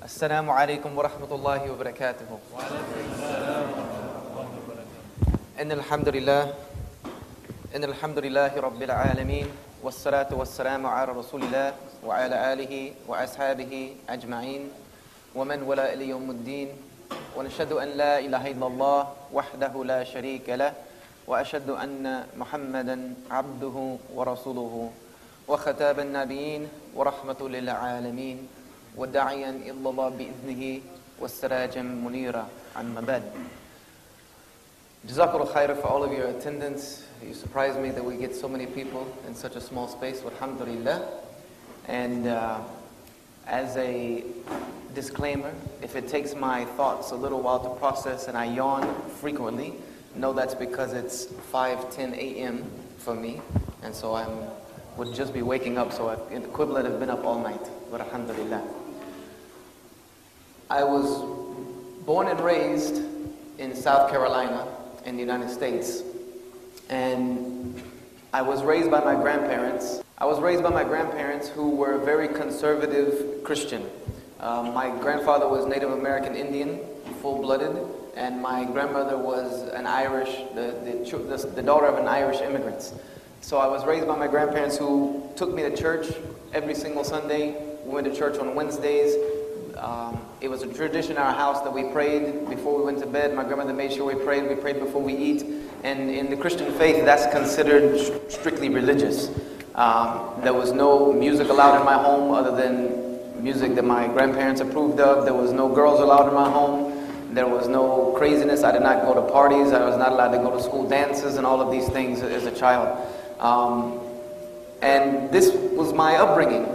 Assalamu alaikum wa rahmatullahi wa barakatuhu. Wa alaikum assalam wa rahmatullahi wa barakatuhu. Innal hamdulillah rabbil alameen. Wassalatu wassalamu ala rasulillah wa ala alihi wa ashabihi ajma'in. Wa man wala ila yawmuddin. Wa nashhadu an la ilaha illallah wahdahu la sharika lah. Wa ashhadu anna Muhammadan abduhu wa rasuluhu. Wa khataban nabiyyin wa rahmatul lil alamin. وداعيا إلا الله بإذنه والسراجا منيرا عما بعد. Jazakallah khair for all of your attendance. You surprised me that we get so many people in such a small space. Alhamdulillah. And as a disclaimer, if it takes my thoughts a little while to process and I yawn frequently, know that's because it's 5:10 a.m. for me, and so I would just be waking up. So the equivalent of been up all night. But alhamdulillah. I was born and raised in South Carolina in the United States, and I was raised by my grandparents. Who were very conservative Christian. My grandfather was Native American Indian, full-blooded, and my grandmother was an Irish, the daughter of an Irish immigrant. So I was raised by my grandparents who took me to church every single Sunday. We went to church on Wednesdays. It was a tradition in our house that we prayed before we went to bed. My grandmother made sure we prayed. We prayed before we eat. And in the Christian faith, that's considered strictly religious. There was no music allowed in my home other than music that my grandparents approved of. There was no girls allowed in my home. There was no craziness. I did not go to parties. I was not allowed to go to school dances and all of these things as a child. And this was my upbringing.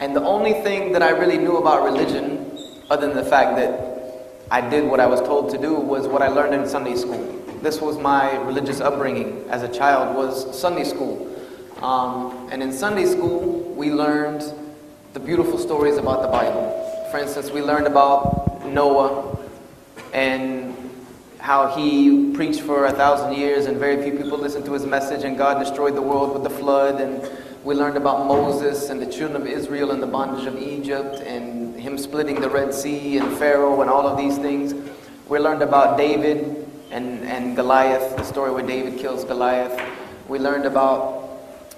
And the only thing that I really knew about religion, other than the fact that I did what I was told to do, was what I learned in Sunday school. This was my religious upbringing as a child, was Sunday school. And in Sunday school, we learned the beautiful stories about the Bible. For instance, we learned about Noah and how he preached for 1,000 years and very few people listened to his message, and God destroyed the world with the flood. And we learned about Moses and the children of Israel and the bondage of Egypt and him splitting the Red Sea and Pharaoh and all of these things. We learned about David and Goliath, the story where David kills Goliath. We learned about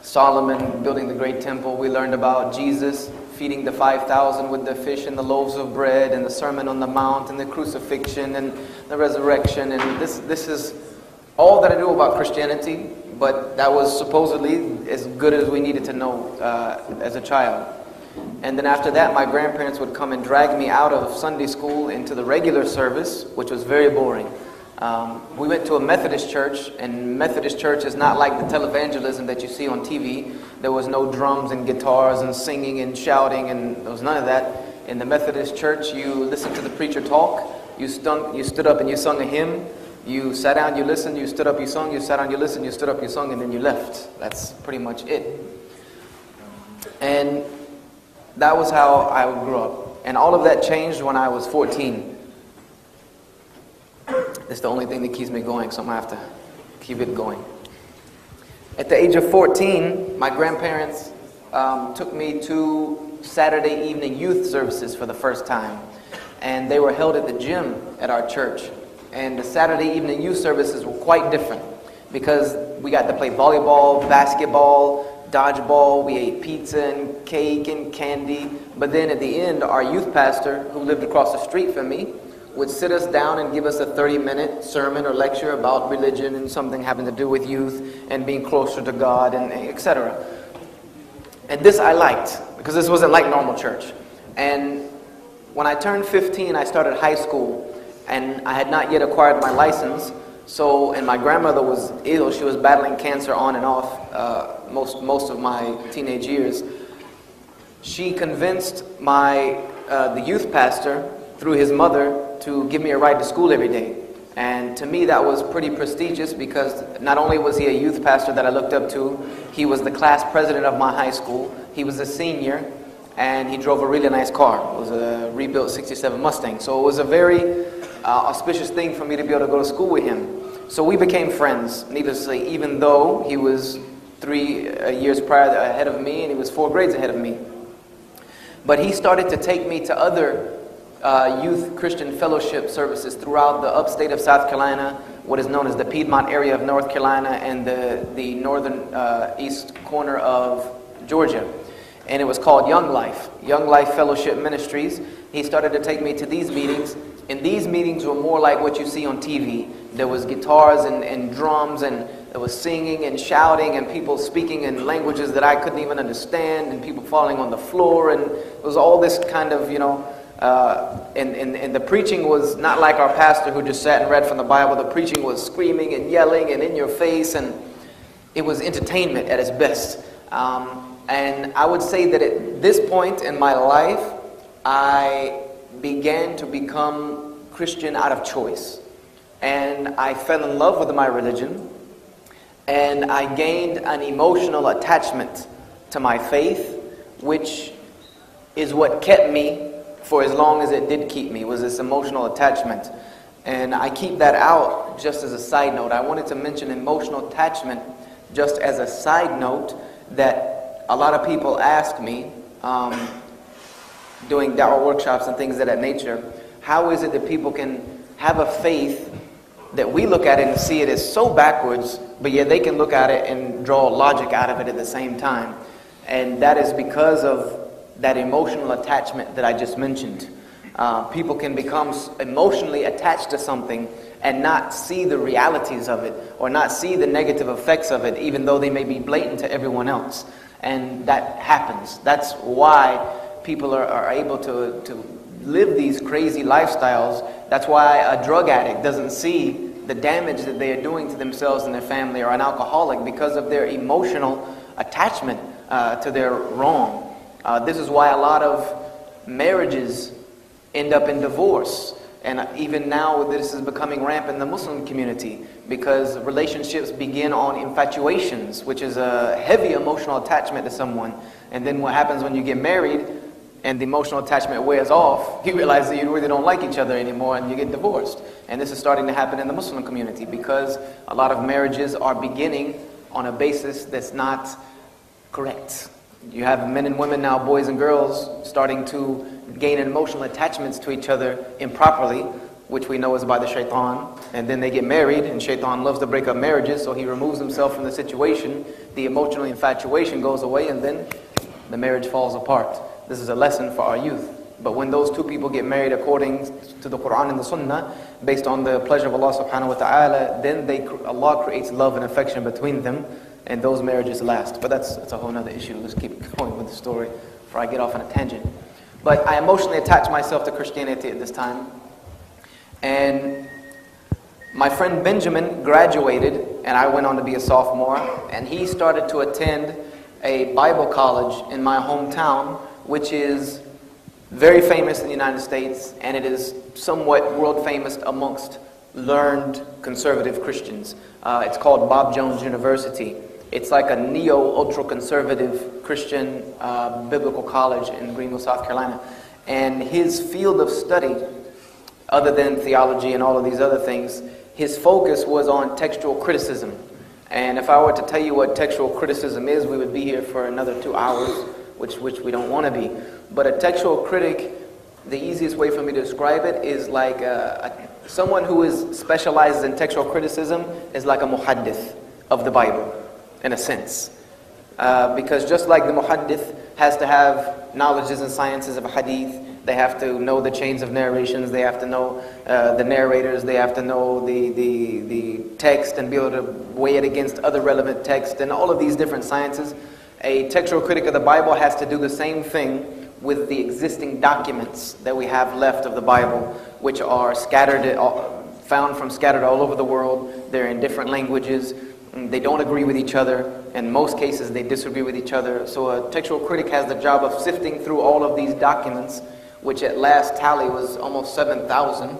Solomon building the great temple. We learned about Jesus feeding the 5,000 with the fish and the loaves of bread, and the Sermon on the Mount, and the crucifixion, and the resurrection. And this is all that I knew about Christianity, but that was supposedly as good as we needed to know as a child. And then after that, my grandparents would come and drag me out of Sunday school into the regular service, which was very boring. We went to a Methodist church, and Methodist church is not like the televangelism that you see on TV. There was no drums and guitars and singing and shouting, and there was none of that. In the Methodist church, you listened to the preacher talk, you stood up and you sung a hymn, you sat down, you listened, you stood up, you sung, you sat down, you listened, you stood up, you sung, and then you left. That's pretty much it. And that was how I grew up. And all of that changed when I was 14. It's the only thing that keeps me going, so I'm going to have to keep it going. At the age of 14, my grandparents took me to Saturday evening youth services for the first time. And they were held at the gym at our church. And the Saturday evening youth services were quite different because we got to play volleyball, basketball, dodgeball. We ate pizza and cake and candy. But then at the end, our youth pastor, who lived across the street from me, would sit us down and give us a 30-minute sermon or lecture about religion and something having to do with youth and being closer to God, and etc. And this I liked, because this wasn't like normal church. And when I turned 15, I started high school, and I had not yet acquired my license. So, and my grandmother was ill. She was battling cancer on and off most of my teenage years. She convinced the youth pastor through his mother to give me a ride to school every day. And to me, that was pretty prestigious, because not only was he a youth pastor that I looked up to, he was the class president of my high school, he was a senior, and he drove a really nice car. It was a rebuilt '67 Mustang. So it was a very auspicious thing for me to be able to go to school with him. So we became friends, needless to say, even though he was 3 years prior ahead of me and he was 4 grades ahead of me. But he started to take me to other youth Christian fellowship services throughout the upstate of South Carolina, what is known as the Piedmont area of North Carolina, and the northern east corner of Georgia. And it was called Young Life Fellowship Ministries. He started to take me to these meetings, and these meetings were more like what you see on TV. There was guitars and drums, and there was singing and shouting, and people speaking in languages that I couldn't even understand, and people falling on the floor, and it was all this kind of, you know, and the preaching was not like our pastor who just sat and read from the Bible. The preaching was screaming and yelling and in your face, and it was entertainment at its best. And I would say that at this point in my life, I began to become Christian out of choice. And I fell in love with my religion, and I gained an emotional attachment to my faith, which is what kept me for as long as it did keep me, was this emotional attachment. And I keep that out just as a side note. I wanted to mention emotional attachment just as a side note that a lot of people ask me doing da'wah workshops and things of that nature, how is it that people can have a faith that we look at it and see it as so backwards, but yet they can look at it and draw logic out of it at the same time? And that is because of that emotional attachment that I just mentioned. People can become emotionally attached to something and not see the realities of it, or not see the negative effects of it, even though they may be blatant to everyone else. And that happens. That's why people are able to live these crazy lifestyles. That's why a drug addict doesn't see the damage that they are doing to themselves and their family, or an alcoholic, because of their emotional attachment to their wrong. This is why a lot of marriages end up in divorce. And even now, this is becoming rampant in the Muslim community, because relationships begin on infatuations, which is a heavy emotional attachment to someone. And then what happens when you get married and the emotional attachment wears off, you realize that you really don't like each other anymore, and you get divorced. And this is starting to happen in the Muslim community, because a lot of marriages are beginning on a basis that's not correct. You have men and women now, boys and girls, starting to gain emotional attachments to each other improperly, which we know is by the shaitan. And then they get married, and shaitan loves to break up marriages, so he removes himself from the situation. The emotional infatuation goes away, and then the marriage falls apart. This is a lesson for our youth. But when those two people get married according to the Quran and the Sunnah, based on the pleasure of Allah subhanahu wa ta'ala, then Allah creates love and affection between them, and those marriages last. But that's a whole other issue. Let's keep going with the story before I get off on a tangent. But I emotionally attached myself to Christianity at this time. And my friend Benjamin graduated, and I went on to be a sophomore. And he started to attend a Bible college in my hometown, which is very famous in the United States, and it is somewhat world famous amongst learned conservative Christians. It's called Bob Jones University. It's like a neo-ultra-conservative Christian biblical college in Greenville, South Carolina. And his field of study, other than theology and all of these other things, his focus was on textual criticism. And if I were to tell you what textual criticism is, we would be here for another 2 hours, which we don't want to be. But a textual critic, the easiest way for me to describe it is like someone who is specializes in textual criticism is like a muhaddith of the Bible, in a sense. Because just like the muhaddith has to have knowledges and sciences of hadith, they have to know the chains of narrations, they have to know the narrators, they have to know the text and be able to weigh it against other relevant texts and all of these different sciences. A textual critic of the Bible has to do the same thing with the existing documents that we have left of the Bible, which are scattered, found from scattered all over the world. They're in different languages. They don't agree with each other. In most cases, they disagree with each other. So a textual critic has the job of sifting through all of these documents, which at last tally was almost 7,000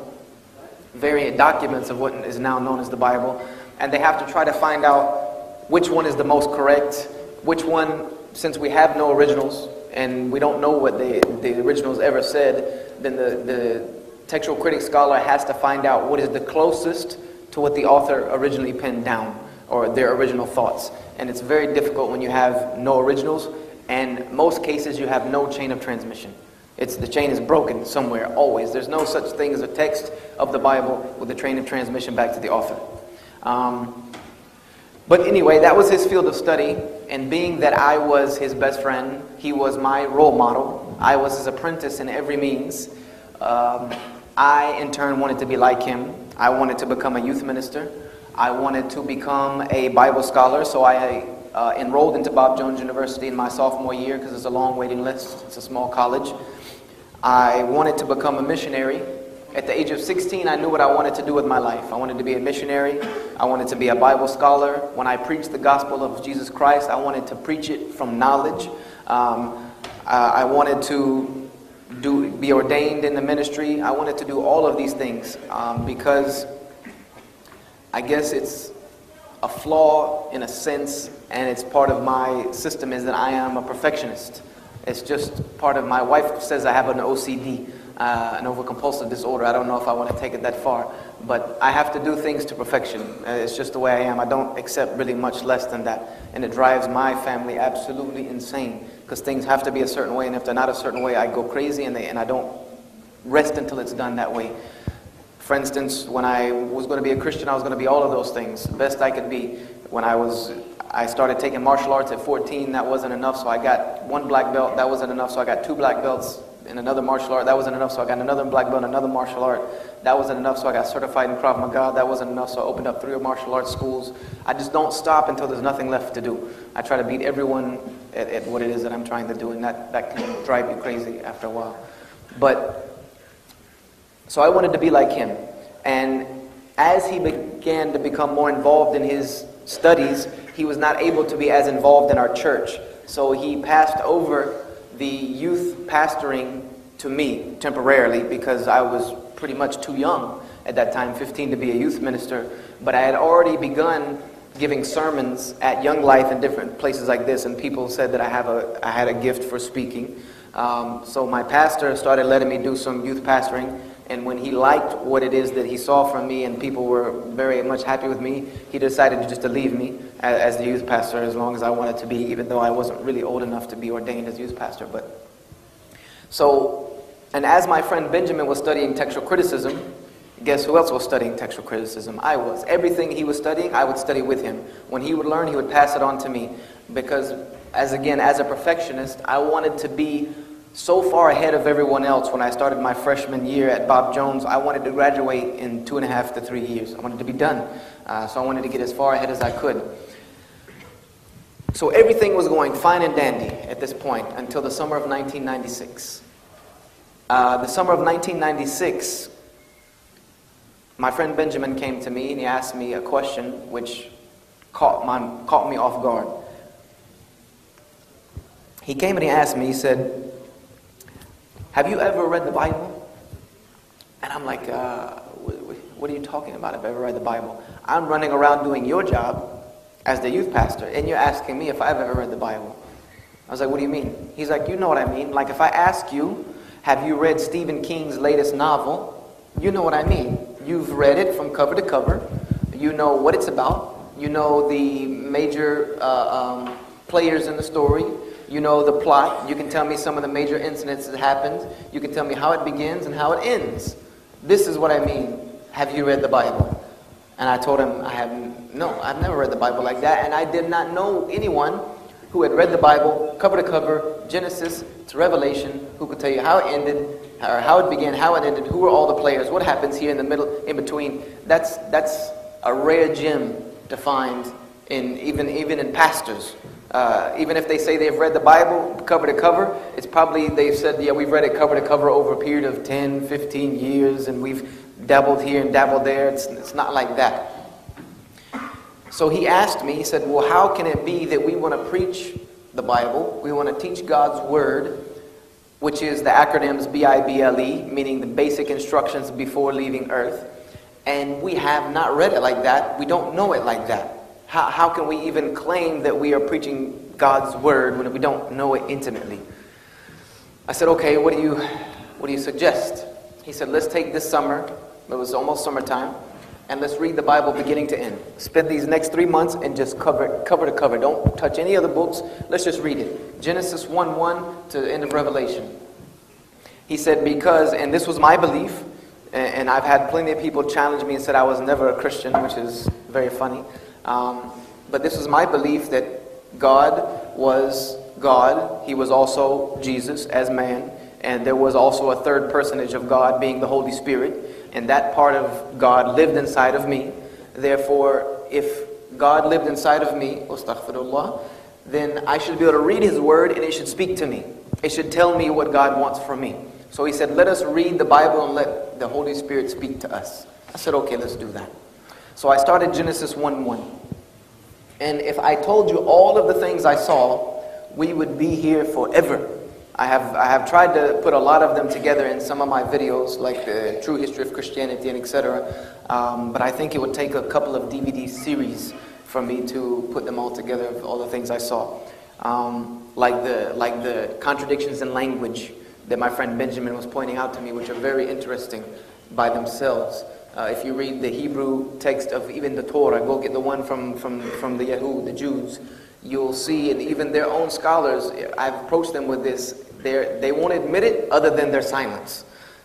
variant documents of what is now known as the Bible. And they have to try to find out which one is the most correct, which one, since we have no originals, and we don't know what the originals ever said, then the textual critic scholar has to find out what is the closest to what the author originally penned down, or their original thoughts. And it's very difficult when you have no originals, and most cases you have no chain of transmission. The chain is broken somewhere, always. There's no such thing as a text of the Bible with a train of transmission back to the author. But anyway, that was his field of study, and being that I was his best friend, he was my role model, I was his apprentice in every means, I in turn wanted to be like him. I wanted to become a youth minister, I wanted to become a Bible scholar, so I enrolled into Bob Jones University in my sophomore year because there's a long waiting list, it's a small college. I wanted to become a missionary. At the age of 16, I knew what I wanted to do with my life. I wanted to be a missionary. I wanted to be a Bible scholar. When I preached the gospel of Jesus Christ, I wanted to preach it from knowledge. I wanted to be ordained in the ministry. I wanted to do all of these things because I guess it's a flaw in a sense, and it's part of my system is that I am a perfectionist. It's just part of my wife says I have an OCD. An overcompulsive disorder. I don't know if I want to take it that far, but I have to do things to perfection. It's just the way I am. I don't accept really much less than that, and it drives my family absolutely insane because things have to be a certain way, and if they're not a certain way, I go crazy, and I don't rest until it's done that way. For instance, when I was going to be a Christian, I was going to be all of those things, the best I could be. When I started taking martial arts at 14, that wasn't enough, so I got one black belt. That wasn't enough, so I got two black belts in another martial art. That wasn't enough, so I got another black belt in another martial art. That wasn't enough, so I got certified in Krav Maga. That wasn't enough, so I opened up 3 martial arts schools. I just don't stop until there's nothing left to do. I try to beat everyone at what it is that I'm trying to do, and that can drive you crazy after a while. But, so I wanted to be like him. And as he began to become more involved in his studies, he was not able to be as involved in our church. So he passed over the youth pastoring to me temporarily because I was pretty much too young at that time, 15, to be a youth minister. But I had already begun giving sermons at Young Life in different places like this, and people said that I had a gift for speaking. So my pastor started letting me do some youth pastoring, and when he liked what it is that he saw from me and people were very much happy with me, he decided just to leave me as the youth pastor as long as I wanted to be, even though I wasn't really old enough to be ordained as youth pastor. But so, and as my friend Benjamin was studying textual criticism, guess who else was studying textual criticism? I was. Everything he was studying, I would study with him. When he would learn, he would pass it on to me because, as a perfectionist, I wanted to be so far ahead of everyone else. When I started my freshman year at Bob Jones, I wanted to graduate in 2.5 to 3 years. I wanted to be done. So I wanted to get as far ahead as I could. So everything was going fine and dandy at this point until the summer of 1996. The summer of 1996, my friend Benjamin came to me and he asked me a question which caught me off guard. He came and he asked me, he said, "Have you ever read the Bible?" And I'm like, what are you talking about? I've ever read the Bible. I'm running around doing your job as the youth pastor, and you're asking me if I've ever read the Bible. I was like, what do you mean? He's like, you know what I mean. Like, if I ask you, have you read Stephen King's latest novel? You know what I mean. You've read it from cover to cover. You know what it's about. You know the major players in the story. You know the plot. You can tell me some of the major incidents that happened. You can tell me how it begins and how it ends. This is what I mean. Have you read the Bible? And I told him, I've never read the Bible like that. And I did not know anyone who had read the Bible cover to cover, Genesis to Revelation, who could tell you how it ended, or how it began, how it ended, who were all the players, what happens here in the middle, in between. That's a rare gem to find even in pastors. Even if they say they've read the Bible cover to cover, it's probably they've said, yeah, we've read it cover to cover over a period of 10, 15 years, and we've dabbled here and dabbled there. It's not like that. So he asked me, he said, well, how can it be that we want to preach the Bible, we want to teach God's Word, which is the acronyms BIBLE, meaning the basic instructions before leaving earth, and we have not read it like that, we don't know it like that. How can we even claim that we are preaching God's Word when we don't know it intimately? I said, okay, what do you suggest? He said, let's take this summer, it was almost summertime, and let's read the Bible beginning to end. Spend these next 3 months and just cover to cover. Don't touch any other books, let's just read it. Genesis 1:1 to the end of Revelation. He said, because, and this was my belief, and I've had plenty of people challenge me and said I was never a Christian, which is very funny. But this was my belief that God was God. He was also Jesus as man. And there was also a third personage of God being the Holy Spirit. And that part of God lived inside of me. Therefore, if God lived inside of me, astaghfirullah, then I should be able to read His Word and it should speak to me. It should tell me what God wants from me. So he said, let us read the Bible and let the Holy Spirit speak to us. I said, okay, let's do that. So I started Genesis 1:1. And if I told you all of the things I saw, we would be here forever. I have tried to put a lot of them together in some of my videos, like the True History of Christianity and etc. But I think it would take a couple of DVD series for me to put them all together, of all the things I saw. Like the contradictions in language that my friend Benjamin was pointing out to me, which are very interesting by themselves. If you read the Hebrew text of even the Torah, go get the one from the Yahud, the Jews, you'll see, and even their own scholars, I've approached them with this, they won't admit it other than their silence.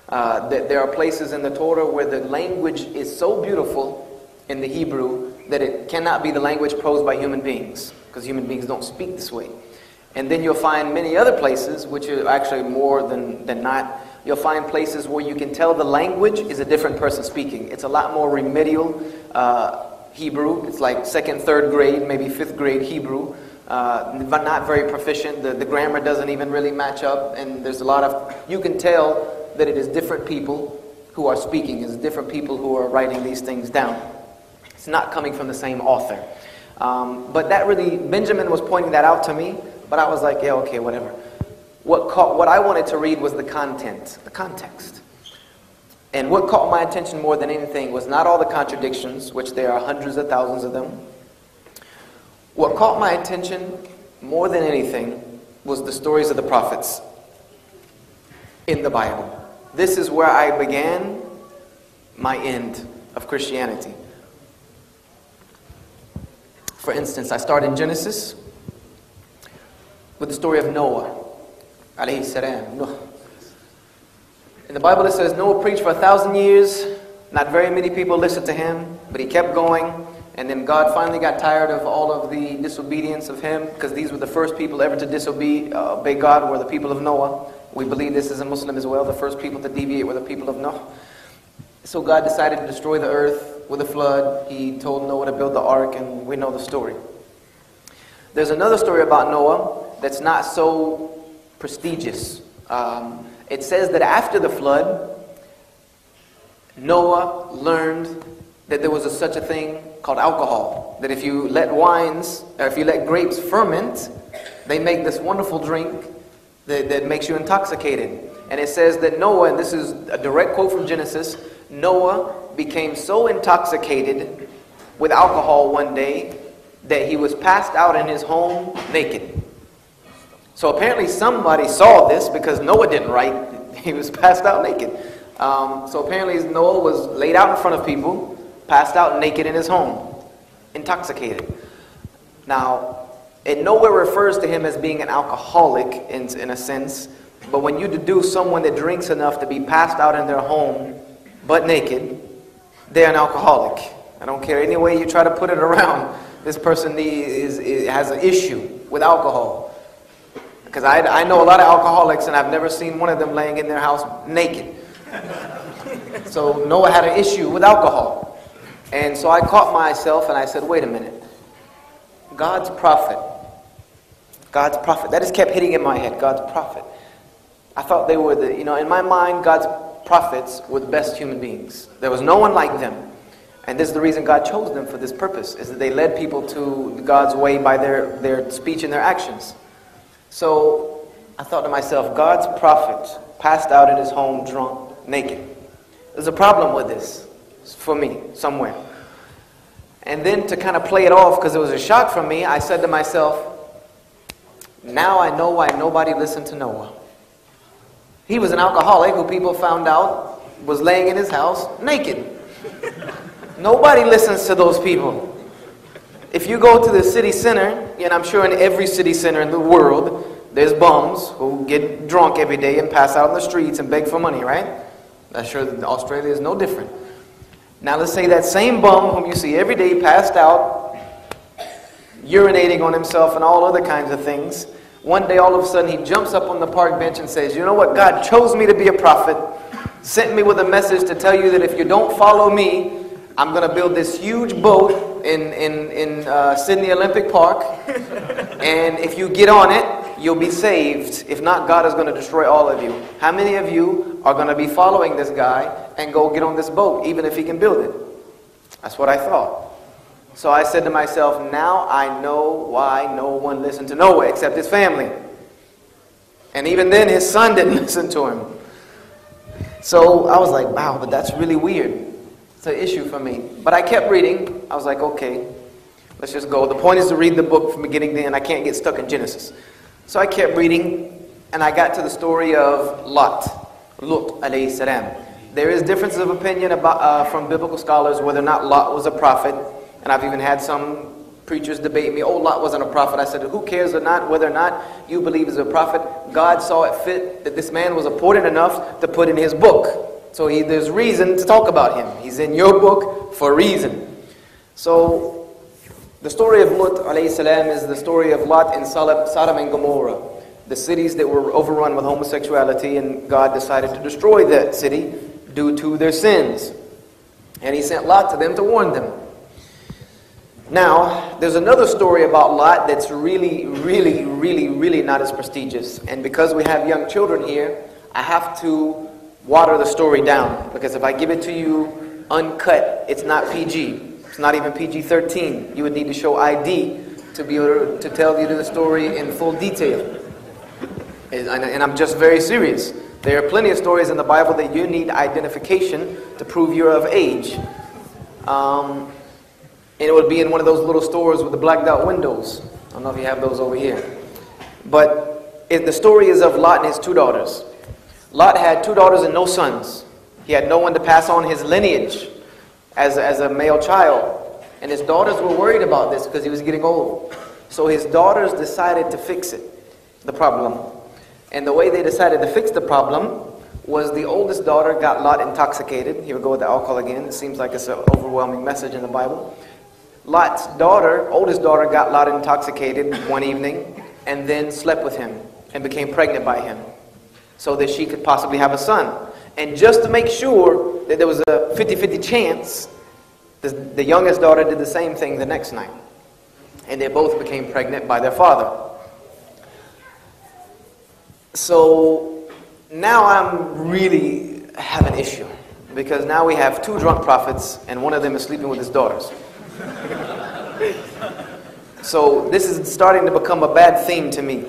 That there are places in the Torah where the language is so beautiful in the Hebrew that it cannot be the language posed by human beings, because human beings don't speak this way. And then you'll find many other places, which are actually more than not, you'll find places where you can tell the language is a different person speaking. It's a lot more remedial Hebrew. It's like second, third grade, maybe fifth grade Hebrew, but not very proficient. The grammar doesn't even really match up, and there's a lot of, you can tell that it is different people who are speaking, it's different people who are writing these things down. It's not coming from the same author. But that really, Benjamin was pointing that out to me, but I was like, yeah, okay, whatever. What I wanted to read was the content, the context. And what caught my attention more than anything was not all the contradictions, which there are hundreds of thousands of them. What caught my attention more than anything was the stories of the prophets in the Bible. This is where I began my end of Christianity. For instance, I start in Genesis with the story of Noah. Alayhi salam, Nuh. In the Bible it says Noah preached for 1,000 years, not very many people listened to him, but he kept going, and then God finally got tired of all of the disobedience of him, because these were the first people ever to obey God were the people of Noah. We believe this as a Muslim as well, the first people to deviate were the people of Noah. So God decided to destroy the earth with a flood. He told Noah to build the ark, and we know the story. There's another story about Noah that's not so prestigious. It says that after the flood, Noah learned that there was such a thing called alcohol. That if you let grapes ferment, they make this wonderful drink that makes you intoxicated. And it says that Noah, and this is a direct quote from Genesis, Noah became so intoxicated with alcohol one day that he was passed out in his home naked. So apparently somebody saw this, because Noah didn't write, he was passed out naked. So apparently Noah was laid out in front of people, passed out naked in his home, intoxicated. Now, it nowhere refers to him as being an alcoholic in a sense, but when you deduce someone that drinks enough to be passed out in their home, but naked, they're an alcoholic. I don't care any way you try to put it around, this person has an issue with alcohol. Because I know a lot of alcoholics, and I've never seen one of them laying in their house naked. So Noah had an issue with alcohol. And so I caught myself and I said, wait a minute. God's prophet, that just kept hitting in my head, God's prophet. I thought they were in my mind, God's prophets were the best human beings. There was no one like them. And this is the reason God chose them for this purpose, is that they led people to God's way by their speech and their actions. So I thought to myself, God's prophet passed out in his home drunk, naked. There's a problem with this for me, somewhere. And then to kind of play it off, because it was a shock for me, I said to myself, now I know why nobody listened to Noah. He was an alcoholic who people found out was laying in his house naked. Nobody listens to those people. If you go to the city center, and I'm sure in every city center in the world, There's bums who get drunk every day and pass out on the streets and beg for money, right? I'm sure that Australia is no different. Now let's say that same bum whom you see every day passed out, urinating on himself and all other kinds of things, one day all of a sudden he jumps up on the park bench and says, you know what, God chose me to be a prophet, sent me with a message to tell you that if you don't follow me, I'm going to build this huge boat in Sidney Olympic Park, and if you get on it, you'll be saved. If not, God is going to destroy all of you. How many of you are going to be following this guy and go get on this boat, even if he can build it? That's what I thought. So I said to myself, now I know why no one listened to Noah except his family. And even then, his son didn't listen to him. So I was like, wow, but that's really weird. It's an issue for me. But I kept reading. I was like, okay, let's just go. The point is to read the book from beginning to end. I can't get stuck in Genesis. So I kept reading, and I got to the story of Lot alayhi salam. There is differences of opinion about, from biblical scholars whether or not Lot was a prophet, and I've even had some preachers debate me, oh, Lot wasn't a prophet. I said, who cares or not, whether or not you believe he's a prophet, God saw it fit that this man was important enough to put in his book. So there's reason to talk about him. He's in your book for a reason. So the story of Lot alayhi salam is the story of Lot in Sodom and Gomorrah, the cities that were overrun with homosexuality, and God decided to destroy that city due to their sins. And he sent Lot to them to warn them. Now, there's another story about Lot that's really, really, really, really not as prestigious. And because we have young children here, I have to water the story down. Because if I give it to you uncut, it's not PG. It's not even PG-13. You would need to show ID to be able to tell you the story in full detail. And I'm just very serious. There are plenty of stories in the Bible that you need identification to prove you're of age. And it would be in one of those little stores with the blacked out windows. I don't know if you have those over here. But the story is of Lot and his two daughters. Lot had two daughters and no sons. He had no one to pass on his lineage as a male child. And his daughters were worried about this because he was getting old. So his daughters decided to fix it, the problem. And the way they decided to fix the problem was the oldest daughter got Lot intoxicated. Here we go with the alcohol again. It seems like it's an overwhelming message in the Bible. Lot's daughter, oldest daughter, got Lot intoxicated one evening and then slept with him and became pregnant by him so that she could possibly have a son. And just to make sure that there was a 50-50 chance, the youngest daughter did the same thing the next night. And they both became pregnant by their father. So now I'm really have an issue, because now we have two drunk prophets and one of them is sleeping with his daughters. So this is starting to become a bad theme to me.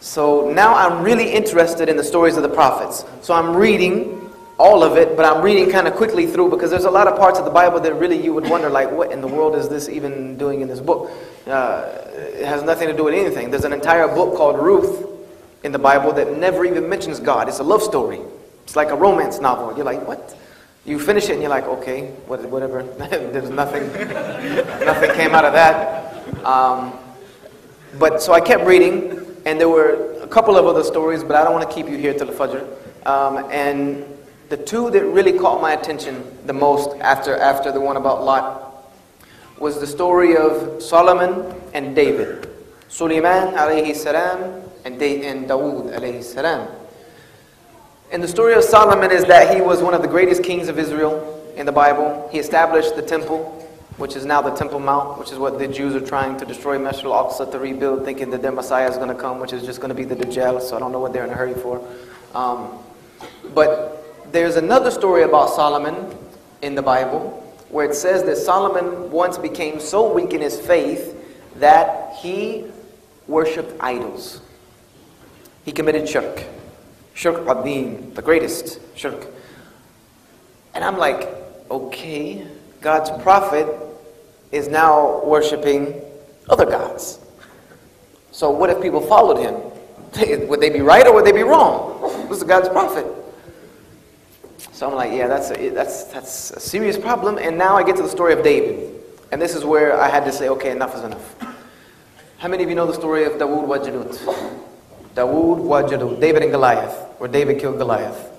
So now I'm really interested in the stories of the prophets. So I'm reading all of it, but I'm reading kind of quickly through because there's a lot of parts of the Bible that really you would wonder, like, what in the world is this even doing in this book? It has nothing to do with anything. There's an entire book called Ruth in the Bible that never even mentions God. It's a love story. It's like a romance novel. You're like, what? You finish it and you're like, okay, whatever. There's nothing. Nothing came out of that. But so I kept reading. And there were a couple of other stories, but I don't want to keep you here till the Fajr. And the two that really caught my attention the most after the one about Lot was the story of Solomon and David. Suleiman alayhi salam and Dawood alayhi salam. And the story of Solomon is that he was one of the greatest kings of Israel in the Bible. He established the temple, which is now the Temple Mount, which is what the Jews are trying to destroy Masjid al-Aqsa to rebuild, thinking that their Messiah is going to come, which is just going to be the Dajjal, so I don't know what they're in a hurry for. But there's another story about Solomon in the Bible, where it says that Solomon once became so weak in his faith that he worshipped idols. He committed shirk. Shirk adin, the greatest shirk. And I'm like, okay, God's prophet is now worshiping other gods. So what if people followed him? Would they be right or would they be wrong? Who's God's prophet? So I'm like, yeah, that's a serious problem. And now I get to the story of David. And this is where I had to say, okay, enough is enough. How many of you know the story of Dawood wa Janut? Dawood Wajadu, David and Goliath, where David killed Goliath.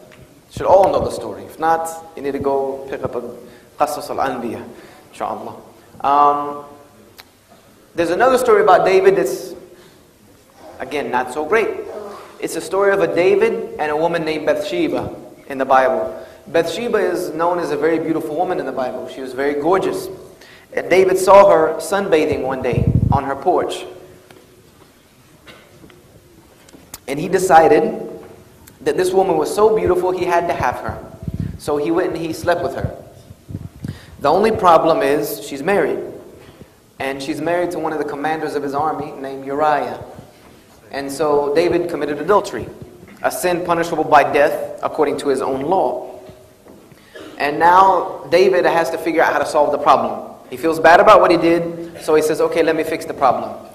Should all know the story. If not, you need to go pick up a Qasas al-Anbiya, inshaAllah. There's another story about David that's, again, not so great. It's a story of a David and a woman named Bathsheba in the Bible. Bathsheba is known as a very beautiful woman in the Bible. She was very gorgeous. And David saw her sunbathing one day on her porch. And he decided that this woman was so beautiful, he had to have her. So he went and he slept with her. The only problem is she's married. And she's married to one of the commanders of his army named Uriah. And so David committed adultery, a sin punishable by death according to his own law. And now David has to figure out how to solve the problem. He feels bad about what he did, so he says, okay, let me fix the problem.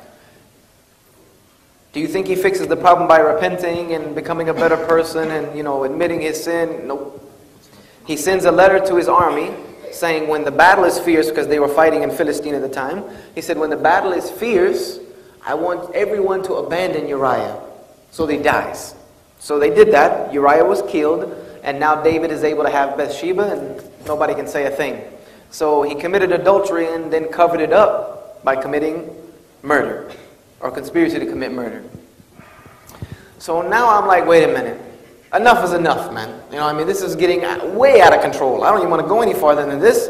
Do you think he fixes the problem by repenting and becoming a better person and, you know, admitting his sin? Nope. He sends a letter to his army saying, when the battle is fierce, because they were fighting in Philistine at the time, he said, when the battle is fierce, I want everyone to abandon Uriah. So he dies. So they did that. Uriah was killed. And now David is able to have Bathsheba and nobody can say a thing. So he committed adultery and then covered it up by committing murder or conspiracy to commit murder. So now I'm like, wait a minute. Enough is enough, man. You know what I mean? This is getting way out of control. I don't even want to go any farther than this.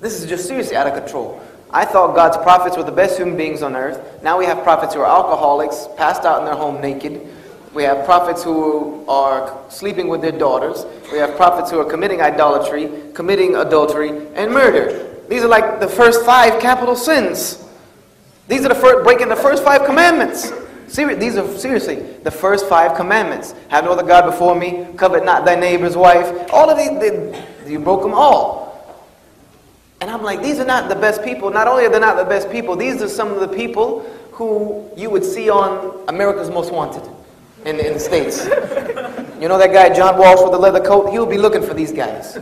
This is just seriously out of control. I thought God's prophets were the best human beings on earth. Now we have prophets who are alcoholics, passed out in their home naked. We have prophets who are sleeping with their daughters. We have prophets who are committing idolatry, committing adultery, and murder. These are like the first 5 capital sins. These are the first, breaking the first 5 commandments. These are seriously the first 5 commandments. Have no other God before me, covet not thy neighbor's wife. All of these, you broke them all. And I'm like, these are not the best people. Not only are they not the best people, these are some of the people who you would see on America's Most Wanted in the States. You know that guy, John Walsh, with the leather coat? He'll be looking for these guys.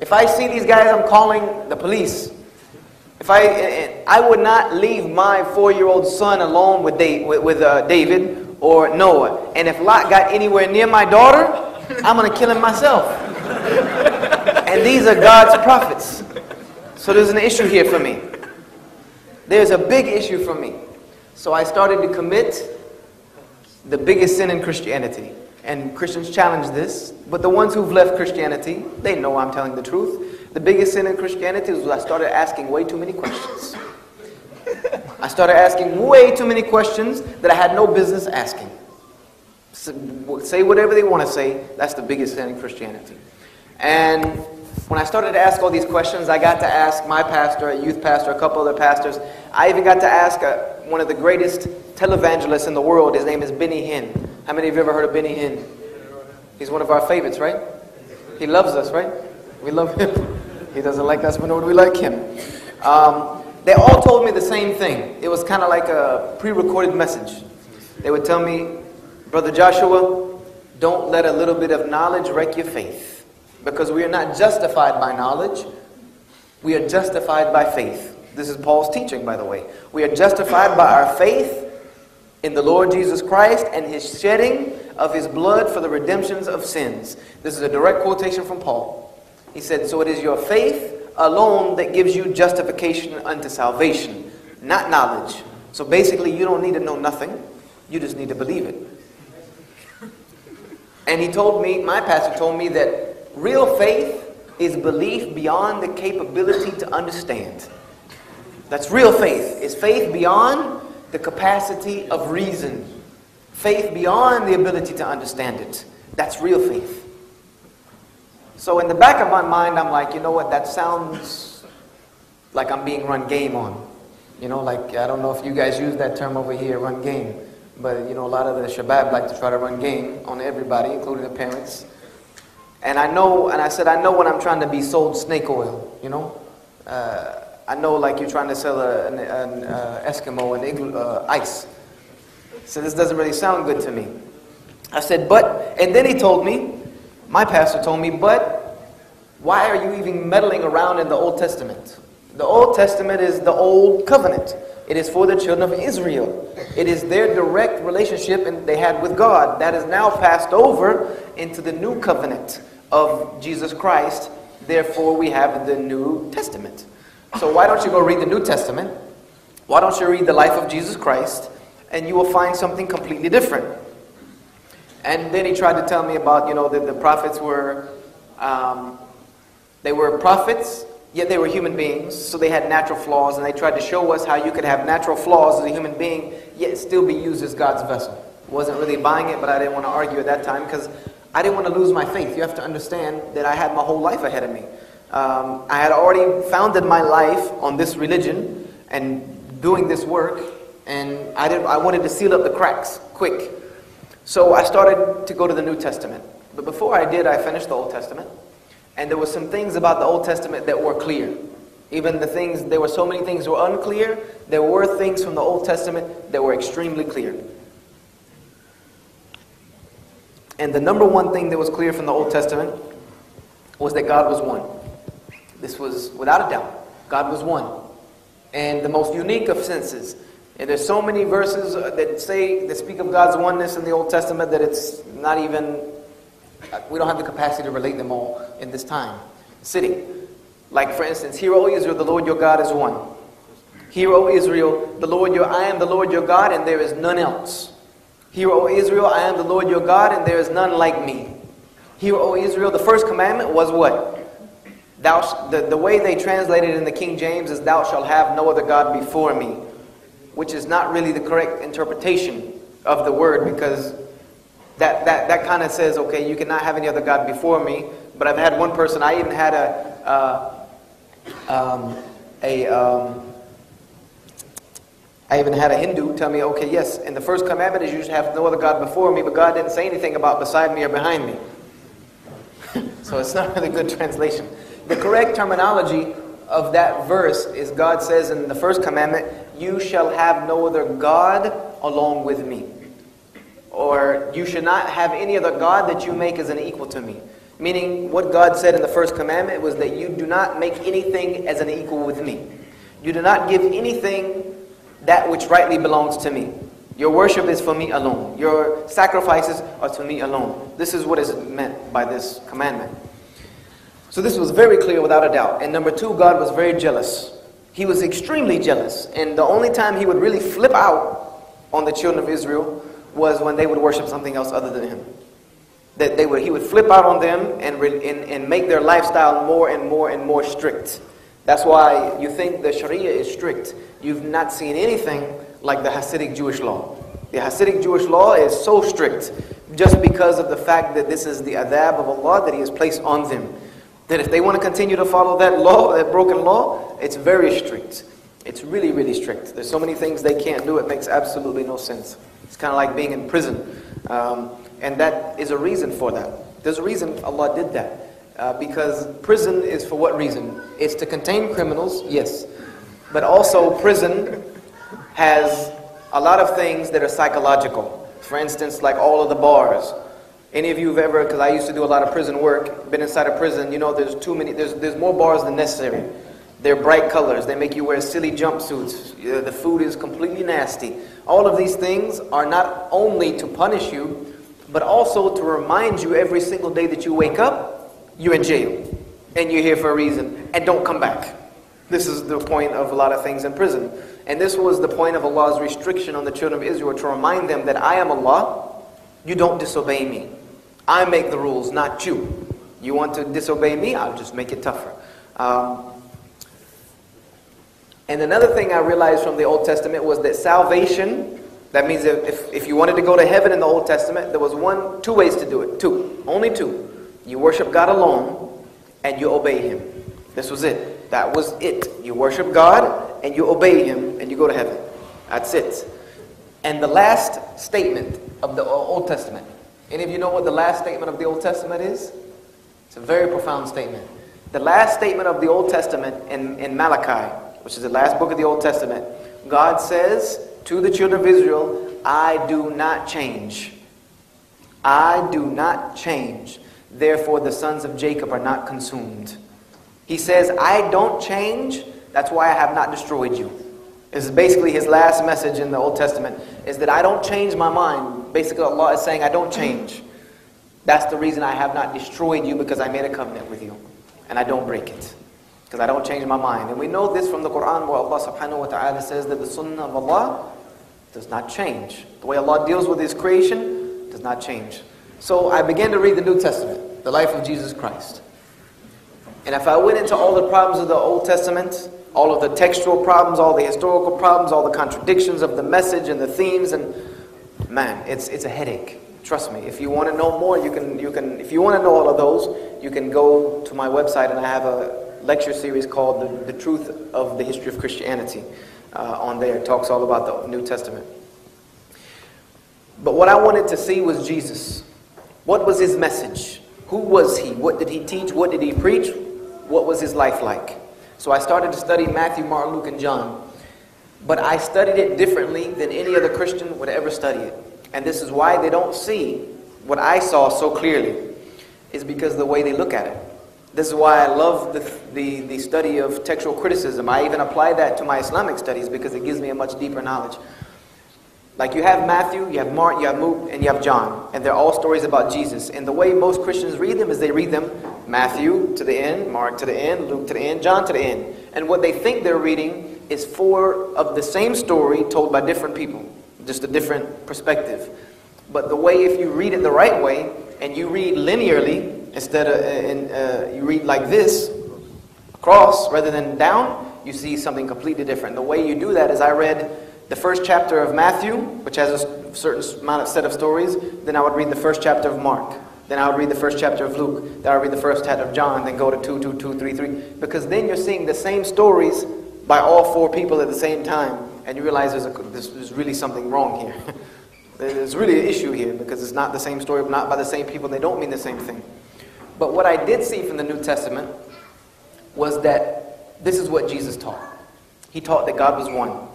If I see these guys, I'm calling the police. If I would not leave my 4-year-old son alone with David or Noah. And if Lot got anywhere near my daughter, I'm going to kill him myself. And these are God's prophets. So there's an issue here for me. There's a big issue for me. So I started to commit the biggest sin in Christianity. And Christians challenge this. But the ones who've left Christianity, they know I'm telling the truth. The biggest sin in Christianity is I started asking way too many questions. I started asking way too many questions that I had no business asking. Say whatever they want to say. That's the biggest sin in Christianity. And when I started to ask all these questions, I got to ask my pastor, a youth pastor, a couple other pastors. I even got to ask one of the greatest televangelists in the world. His name is Benny Hinn. How many of you ever heard of Benny Hinn? He's one of our favorites, right? He loves us, right? We love him. He doesn't like us, but we like him. They all told me the same thing. It was kind of like a pre-recorded message. They would tell me, Brother Joshua, don't let a little bit of knowledge wreck your faith. Because we are not justified by knowledge, we are justified by faith. This is Paul's teaching, by the way. We are justified by our faith in the Lord Jesus Christ and his shedding of his blood for the redemptions of sins. This is a direct quotation from Paul. He said, so it is your faith alone that gives you justification unto salvation, not knowledge. So basically, you don't need to know nothing, you just need to believe it. And he told me, my pastor told me that real faith is belief beyond the capability to understand. That's real faith. It's faith beyond the capacity of reason. Faith beyond the ability to understand it. That's real faith. So in the back of my mind, I'm like, you know what, that sounds like I'm being run game on. You know, like, I don't know if you guys use that term over here, run game. But, you know, a lot of the Shabab like to try to run game on everybody, including the parents. And I know, and I said, I know when I'm trying to be sold snake oil, you know? I know like you're trying to sell an Eskimo an igloo, ice. So this doesn't really sound good to me. I said, but, and then he told me, my pastor told me, but why are you even meddling around in the Old Testament? The Old Testament is the Old Covenant. It is for the children of Israel. It is their direct relationship they had with God that is now passed over into the New Covenant of Jesus Christ. Therefore, we have the New Testament. So why don't you go read the New Testament? Why don't you read the life of Jesus Christ? And you will find something completely different. And then he tried to tell me about, you know, that the prophets were, they were prophets, yet they were human beings, so they had natural flaws, and they tried to show us how you could have natural flaws as a human being, yet still be used as God's vessel. Wasn't really buying it, but I didn't want to argue at that time, because I didn't want to lose my faith. You have to understand that I had my whole life ahead of me. I had already founded my life on this religion, and doing this work, and I wanted to seal up the cracks, quick. So I started to go to the New Testament. But before I did, I finished the Old Testament. And there were some things about the Old Testament that were clear. Even the things, there were so many things that were unclear. There were things from the Old Testament that were extremely clear. And the number one thing that was clear from the Old Testament was that God was one. This was, without a doubt, God was one. And the most unique of senses. And there's so many verses that speak of God's oneness in the Old Testament that it's not even, we don't have the capacity to relate them all in this time. Sitting. Like for instance, hear, O Israel, the Lord your God is one. Hear, O Israel, I am the Lord your God and there is none else. Hear, O Israel, I am the Lord your God and there is none like me. Hear, O Israel, the first commandment was what? The way they translated it in the King James is, thou shalt have no other God before me. Which is not really the correct interpretation of the word, because that kind of says, okay, you cannot have any other God before me. But I've had one person, I even had a Hindu tell me, okay, yes, and the first commandment is you should have no other God before me, but God didn't say anything about beside me or behind me. So it's not really good translation. The correct terminology of that verse is God says in the first commandment, you shall have no other God along with me. Or you should not have any other God that you make as an equal to me. Meaning what God said in the first commandment was that you do not make anything as an equal with me. You do not give anything that which rightly belongs to me. Your worship is for me alone. Your sacrifices are to me alone. This is what is meant by this commandment. So this was very clear without a doubt. And number two, God was very jealous. He was extremely jealous. And the only time he would really flip out on the children of Israel was when they would worship something else other than him. That he would flip out on them and make their lifestyle more and more and more strict. That's why you think the Sharia is strict. You've not seen anything like the Hasidic Jewish law. The Hasidic Jewish law is so strict just because of the fact that this is the adab of Allah that he has placed on them. That if they want to continue to follow that law, that broken law, it's very strict. It's really, really strict. There's so many things they can't do, it makes absolutely no sense. It's kind of like being in prison. And that is a reason for that. There's a reason Allah did that. Because prison is for what reason? It's to contain criminals, yes. But also prison has a lot of things that are psychological. For instance, like all of the bars. Any of you have ever, because I used to do a lot of prison work, been inside a prison, you know there's too many, there's more bars than necessary. They're bright colors, they make you wear silly jumpsuits, the food is completely nasty. All of these things are not only to punish you, but also to remind you every single day that you wake up, you're in jail, and you're here for a reason, and don't come back. This is the point of a lot of things in prison. And this was the point of Allah's restriction on the children of Israel, to remind them that I am Allah, you don't disobey me. I make the rules, not you. You want to disobey me, I'll just make it tougher. And another thing I realized from the Old Testament was that salvation, that means if you wanted to go to heaven in the Old Testament, there was two ways to do it, only two. You worship God alone, and you obey Him. This was it, that was it. You worship God, and you obey Him, and you go to heaven. That's it. And the last statement of the Old Testament, any of you know what the last statement of the Old Testament is? It's a very profound statement. The last statement of the Old Testament in Malachi, which is the last book of the Old Testament, God says to the children of Israel, I do not change. I do not change. Therefore the sons of Jacob are not consumed. He says, I don't change, That's why I have not destroyed you. This is basically his last message in the Old Testament, is that I don't change my mind. Basically, Allah is saying, I don't change. That's the reason I have not destroyed you, because I made a covenant with you. And I don't break it, because I don't change my mind. And we know this from the Quran, where Allah subhanahu wa ta'ala says that the sunnah of Allah does not change. The way Allah deals with His creation does not change. So I began to read the New Testament, the life of Jesus Christ. And if I went into all the problems of the Old Testament, all of the textual problems, all the historical problems, all the contradictions of the message and the themes, and man, it's a headache. Trust me. If you want to know more, you can. If you want to know all of those, you can go to my website, and I have a lecture series called "The Truth of the History of Christianity." On there, it talks all about the New Testament. But what I wanted to see was Jesus. What was his message? Who was he? What did he teach? What did he preach? What was his life like? So I started to study Matthew, Mark, Luke, and John. But I studied it differently than any other Christian would ever study it. And this is why they don't see what I saw so clearly, is because of the way they look at it. This is why I love the study of textual criticism. I even apply that to my Islamic studies, because it gives me a much deeper knowledge. Like, you have Matthew, you have Mark, you have Luke, and you have John. And they're all stories about Jesus. And the way most Christians read them is they read them Matthew to the end, Mark to the end, Luke to the end, John to the end. And what they think they're reading is four of the same story told by different people, just a different perspective. But the way, if you read it the right way, and you read linearly, instead of you read like this, across, rather than down, you see something completely different. The way you do that is I read the first chapter of Matthew, which has a certain amount of set of stories, then I would read the first chapter of Mark, then I would read the first chapter of Luke, then I would read the first chapter of John, then go to 2, 2, 2, 3, 3, because then you're seeing the same stories by all four people at the same time, and you realize there's really something wrong here. There's really an issue here, because it's not the same story, but not by the same people, they don't mean the same thing. But what I did see from the New Testament was that this is what Jesus taught. He taught that God was one.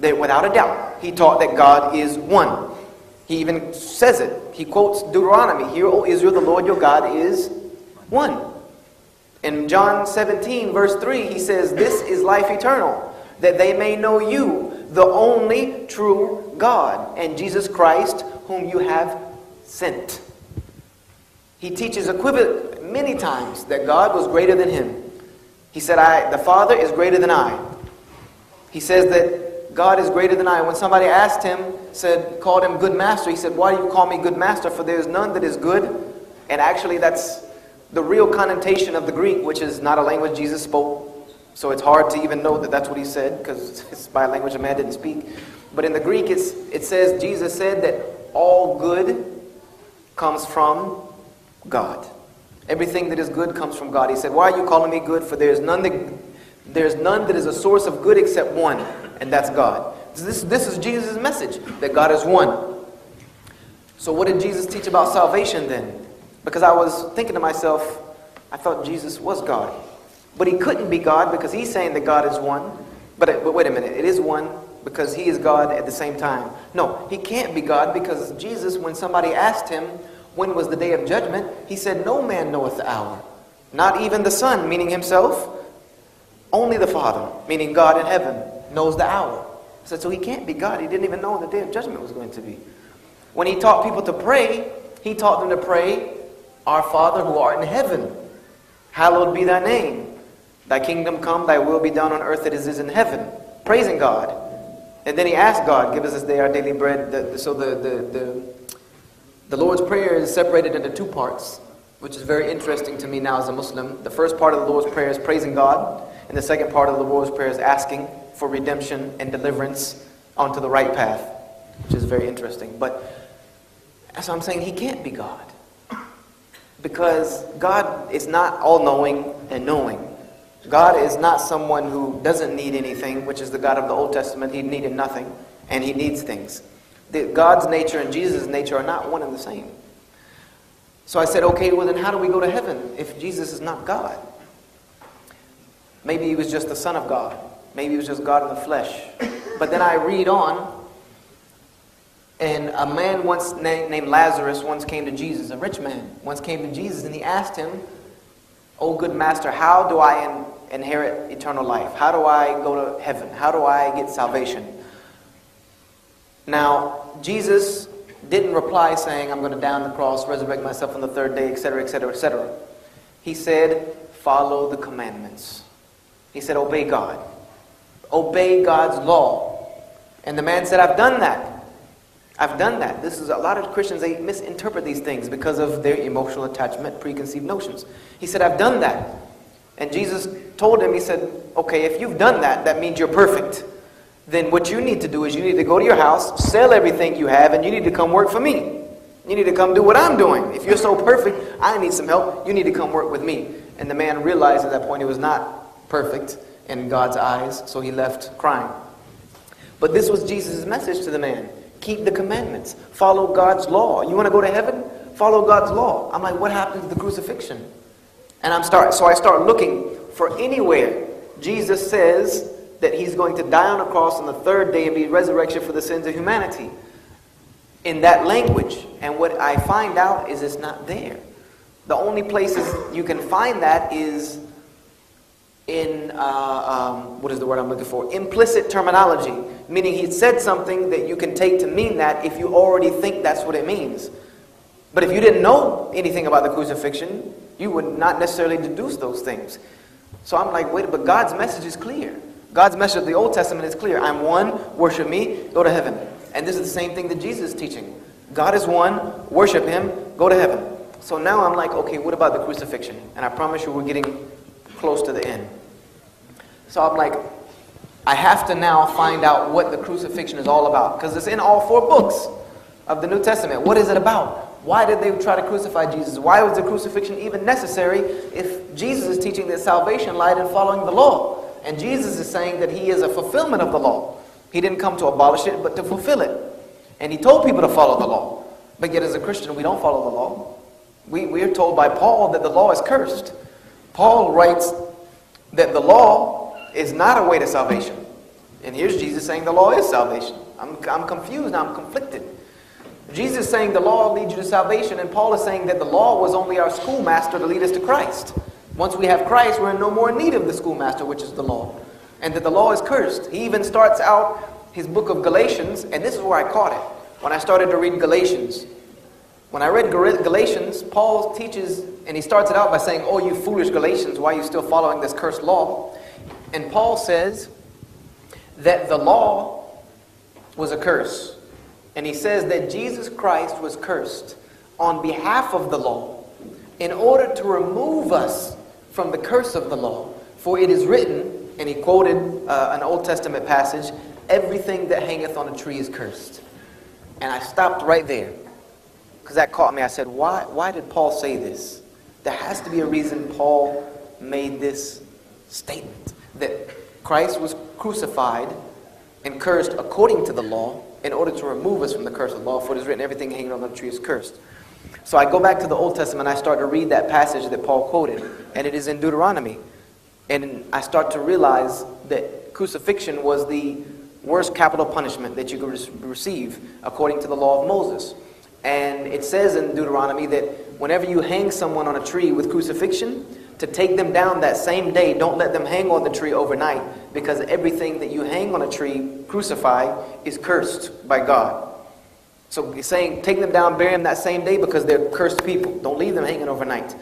That without a doubt, he taught that God is one. He even says it. He quotes Deuteronomy, "Hear, O Israel, the Lord your God is one." In John 17, verse 3, he says, "This is life eternal, that they may know you, the only true God, and Jesus Christ, whom you have sent." He teaches equivalent many times that God was greater than him. He said, the Father is greater than I. He says that God is greater than I. When somebody asked him, called him good master, he said, "Why do you call me good master? For there is none that is good." And actually, that's the real connotation of the Greek, which is not a language Jesus spoke. So it's hard to even know that that's what he said, because it's by a language a man didn't speak. But in the Greek, it says, Jesus said that all good comes from God. Everything that is good comes from God. He said, "Why are you calling me good? For there is none that is a source of good except one. And that's God." This is Jesus' message, that God is one. So what did Jesus teach about salvation then? Because I was thinking to myself, I thought Jesus was God. But he couldn't be God, because he's saying that God is one. But wait a minute, it is one because he is God at the same time. No, he can't be God, because Jesus, when somebody asked him, when was the day of judgment? He said, "No man knoweth the hour. Not even the Son," meaning himself. "Only the Father," meaning God in heaven, "knows the hour." So he can't be God. He didn't even know when the day of judgment was going to be. When he taught people to pray, he taught them to pray, "Our Father who art in heaven, hallowed be thy name. Thy kingdom come, thy will be done on earth as it is in heaven." Praising God. And then he asked God, "Give us this day our daily bread." So the Lord's Prayer is separated into two parts, which is very interesting to me now as a Muslim. The first part of the Lord's Prayer is praising God, and the second part of the Lord's Prayer is asking for redemption and deliverance onto the right path, which is very interesting. But so I'm saying he can't be God, because God is not all-knowing and knowing. God is not someone who doesn't need anything, which is the God of the Old Testament. He needed nothing, and he needs things. God's nature and Jesus' nature are not one and the same. So I said, okay, well then how do we go to heaven if Jesus is not God? Maybe he was just the Son of God. Maybe it was just God in the flesh. But then I read on, and a man once named Lazarus once came to Jesus, a rich man once came to Jesus, and he asked him, "Oh, good master, how do I inherit eternal life? How do I go to heaven? How do I get salvation? Now, Jesus didn't reply saying, I'm going to down the cross, resurrect myself on the third day, etc., etc., etc. He said, follow the commandments. He said, obey God. Obey God's law. And the man said, I've done that. I've done that. This is a lot of Christians, they misinterpret these things because of their emotional attachment, preconceived notions. He said, I've done that. And Jesus told him, he said, okay, if you've done that, that means you're perfect. Then what you need to do is you need to go to your house, sell everything you have, and you need to come work for me. You need to come do what I'm doing. If you're so perfect, I need some help. You need to come work with me. And the man realized at that point he was not perfect in God's eyes, so he left crying. But this was Jesus' message to the man. Keep the commandments. Follow God's law. You want to go to heaven? Follow God's law. I'm like, what happened to the crucifixion? And I start looking for anywhere Jesus says that he's going to die on a cross on the third day and be resurrection for the sins of humanity in that language. And what I find out is it's not there. The only places you can find that is in, what is the word I'm looking for? Implicit terminology, meaning he said something that you can take to mean that if you already think that's what it means. But if you didn't know anything about the crucifixion, you would not necessarily deduce those things. So I'm like, wait, but God's message is clear. God's message of the Old Testament is clear. I'm one, worship me, go to heaven. And this is the same thing that Jesus is teaching. God is one, worship him, go to heaven. So now I'm like, okay, what about the crucifixion? And I promise you we're getting close to the end. So I'm like, I have to now find out what the crucifixion is all about. Because it's in all four books of the New Testament. What is it about? Why did they try to crucify Jesus? Why was the crucifixion even necessary if Jesus is teaching that salvation lied in following the law? And Jesus is saying that he is a fulfillment of the law. He didn't come to abolish it, but to fulfill it. And he told people to follow the law. But yet as a Christian, we don't follow the law. We are told by Paul that the law is cursed. Paul writes that the law is not a way to salvation. And here's Jesus saying the law is salvation. I'm confused, I'm conflicted. Jesus is saying the law leads you to salvation, and Paul is saying that the law was only our schoolmaster to lead us to Christ. Once we have Christ, we're in no more need of the schoolmaster, which is the law. And that the law is cursed. He even starts out his book of Galatians, and this is where I caught it, when I started to read Galatians. When I read Galatians, Paul teaches, and he starts it out by saying, oh, you foolish Galatians, why are you still following this cursed law? And Paul says that the law was a curse. And he says that Jesus Christ was cursed on behalf of the law in order to remove us from the curse of the law. For it is written, and he quoted an Old Testament passage, everything that hangeth on a tree is cursed. And I stopped right there because that caught me. I said, why did Paul say this? There has to be a reason Paul made this statement that Christ was crucified and cursed according to the law in order to remove us from the curse of the law, for it is written, everything hanging on the tree is cursed. So I go back to the Old Testament, I start to read that passage that Paul quoted, and it is in Deuteronomy. And I start to realize that crucifixion was the worst capital punishment that you could receive according to the law of Moses. And it says in Deuteronomy that whenever you hang someone on a tree with crucifixion, to take them down that same day, don't let them hang on the tree overnight, because everything that you hang on a tree, crucify, is cursed by God. So he's saying, take them down, bury them that same day, because they're cursed people. Don't leave them hanging overnight.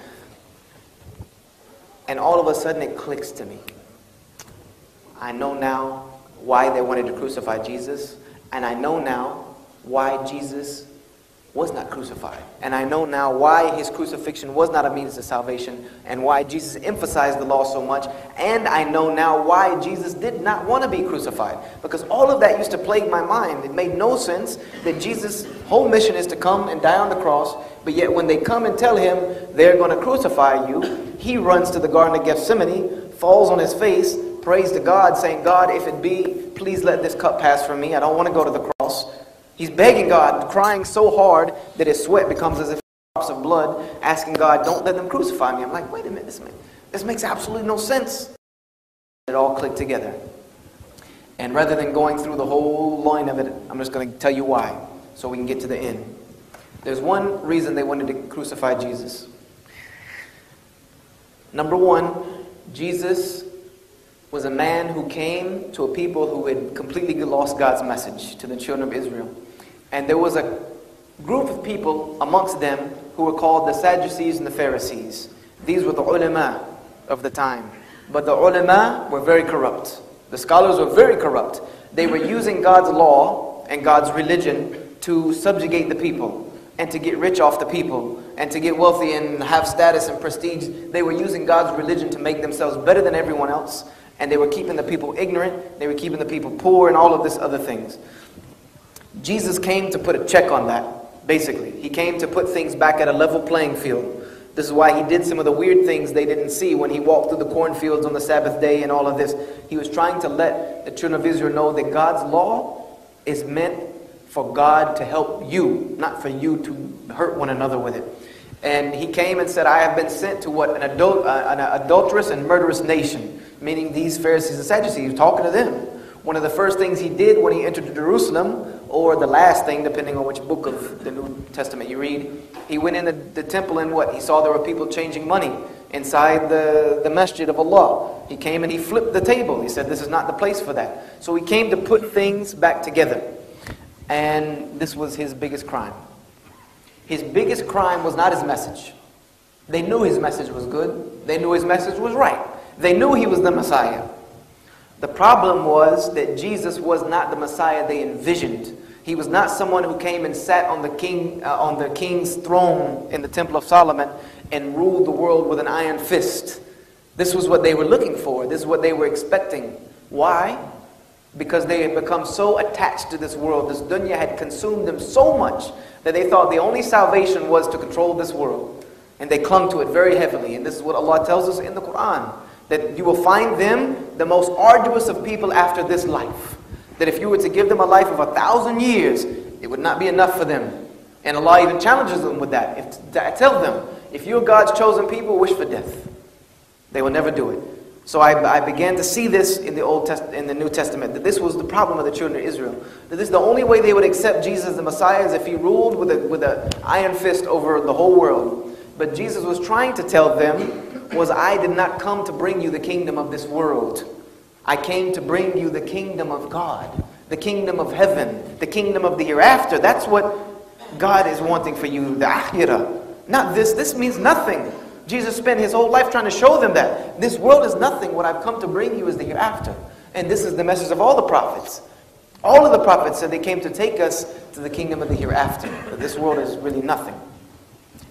And all of a sudden it clicks to me. I know now why they wanted to crucify Jesus, and I know now why Jesus was not crucified. And I know now why his crucifixion was not a means to salvation and why Jesus emphasized the law so much. And I know now why Jesus did not want to be crucified, because all of that used to plague my mind. It made no sense that Jesus' whole mission is to come and die on the cross, but yet when they come and tell him they're going to crucify you, he runs to the Garden of Gethsemane, falls on his face, prays to God, saying, God, if it be, please let this cup pass from me. I don't want to go to the cross. He's begging God, crying so hard that his sweat becomes as if drops of blood, asking God, don't let them crucify me. I'm like, wait a minute, this makes absolutely no sense. It all clicked together. And rather than going through the whole line of it, I'm just going to tell you why, so we can get to the end. There's one reason they wanted to crucify Jesus. Number one, Jesus was a man who came to a people who had completely lost God's message, to the children of Israel. And there was a group of people amongst them who were called the Sadducees and the Pharisees. These were the ulama of the time. But the ulama were very corrupt. The scholars were very corrupt. They were using God's law and God's religion to subjugate the people and to get rich off the people and to get wealthy and have status and prestige. They were using God's religion to make themselves better than everyone else, and they were keeping the people ignorant, they were keeping the people poor and all of this other things. Jesus came to put a check on that, basically. He came to put things back at a level playing field. This is why he did some of the weird things they didn't see when he walked through the cornfields on the Sabbath day and all of this. He was trying to let the children of Israel know that God's law is meant for God to help you, not for you to hurt one another with it. And he came and said, I have been sent to what? An adulterous and murderous nation. Meaning these Pharisees and Sadducees, he was talking to them. One of the first things he did when he entered Jerusalem, or the last thing, depending on which book of the New Testament you read, he went into the temple and what? He saw there were people changing money inside the masjid of Allah. He came and he flipped the table. He said, this is not the place for that. So he came to put things back together. And this was his biggest crime. His biggest crime was not his message. They knew his message was good. They knew his message was right. They knew he was the Messiah. The problem was that Jesus was not the Messiah they envisioned. He was not someone who came and sat on the king's throne in the Temple of Solomon and ruled the world with an iron fist. This was what they were looking for. This is what they were expecting. Why? Because they had become so attached to this world. This dunya had consumed them so much that they thought the only salvation was to control this world. And they clung to it very heavily. And this is what Allah tells us in the Quran, that you will find them the most arduous of people after this life. That if you were to give them a life of 1,000 years, it would not be enough for them. And Allah even challenges them with that. I tell them, if you're God's chosen people, wish for death. They will never do it. So I began to see this in the New Testament, that this was the problem of the children of Israel. That this is the only way they would accept Jesus the Messiah is if he ruled with an iron fist over the whole world. But Jesus was trying to tell them was, I did not come to bring you the kingdom of this world. I came to bring you the kingdom of God, the kingdom of heaven, the kingdom of the hereafter. That's what God is wanting for you, the akhirah. Not this. This means nothing. Jesus spent his whole life trying to show them that this world is nothing. What I've come to bring you is the hereafter. And this is the message of all the prophets. All of the prophets said they came to take us to the kingdom of the hereafter. But this world is really nothing.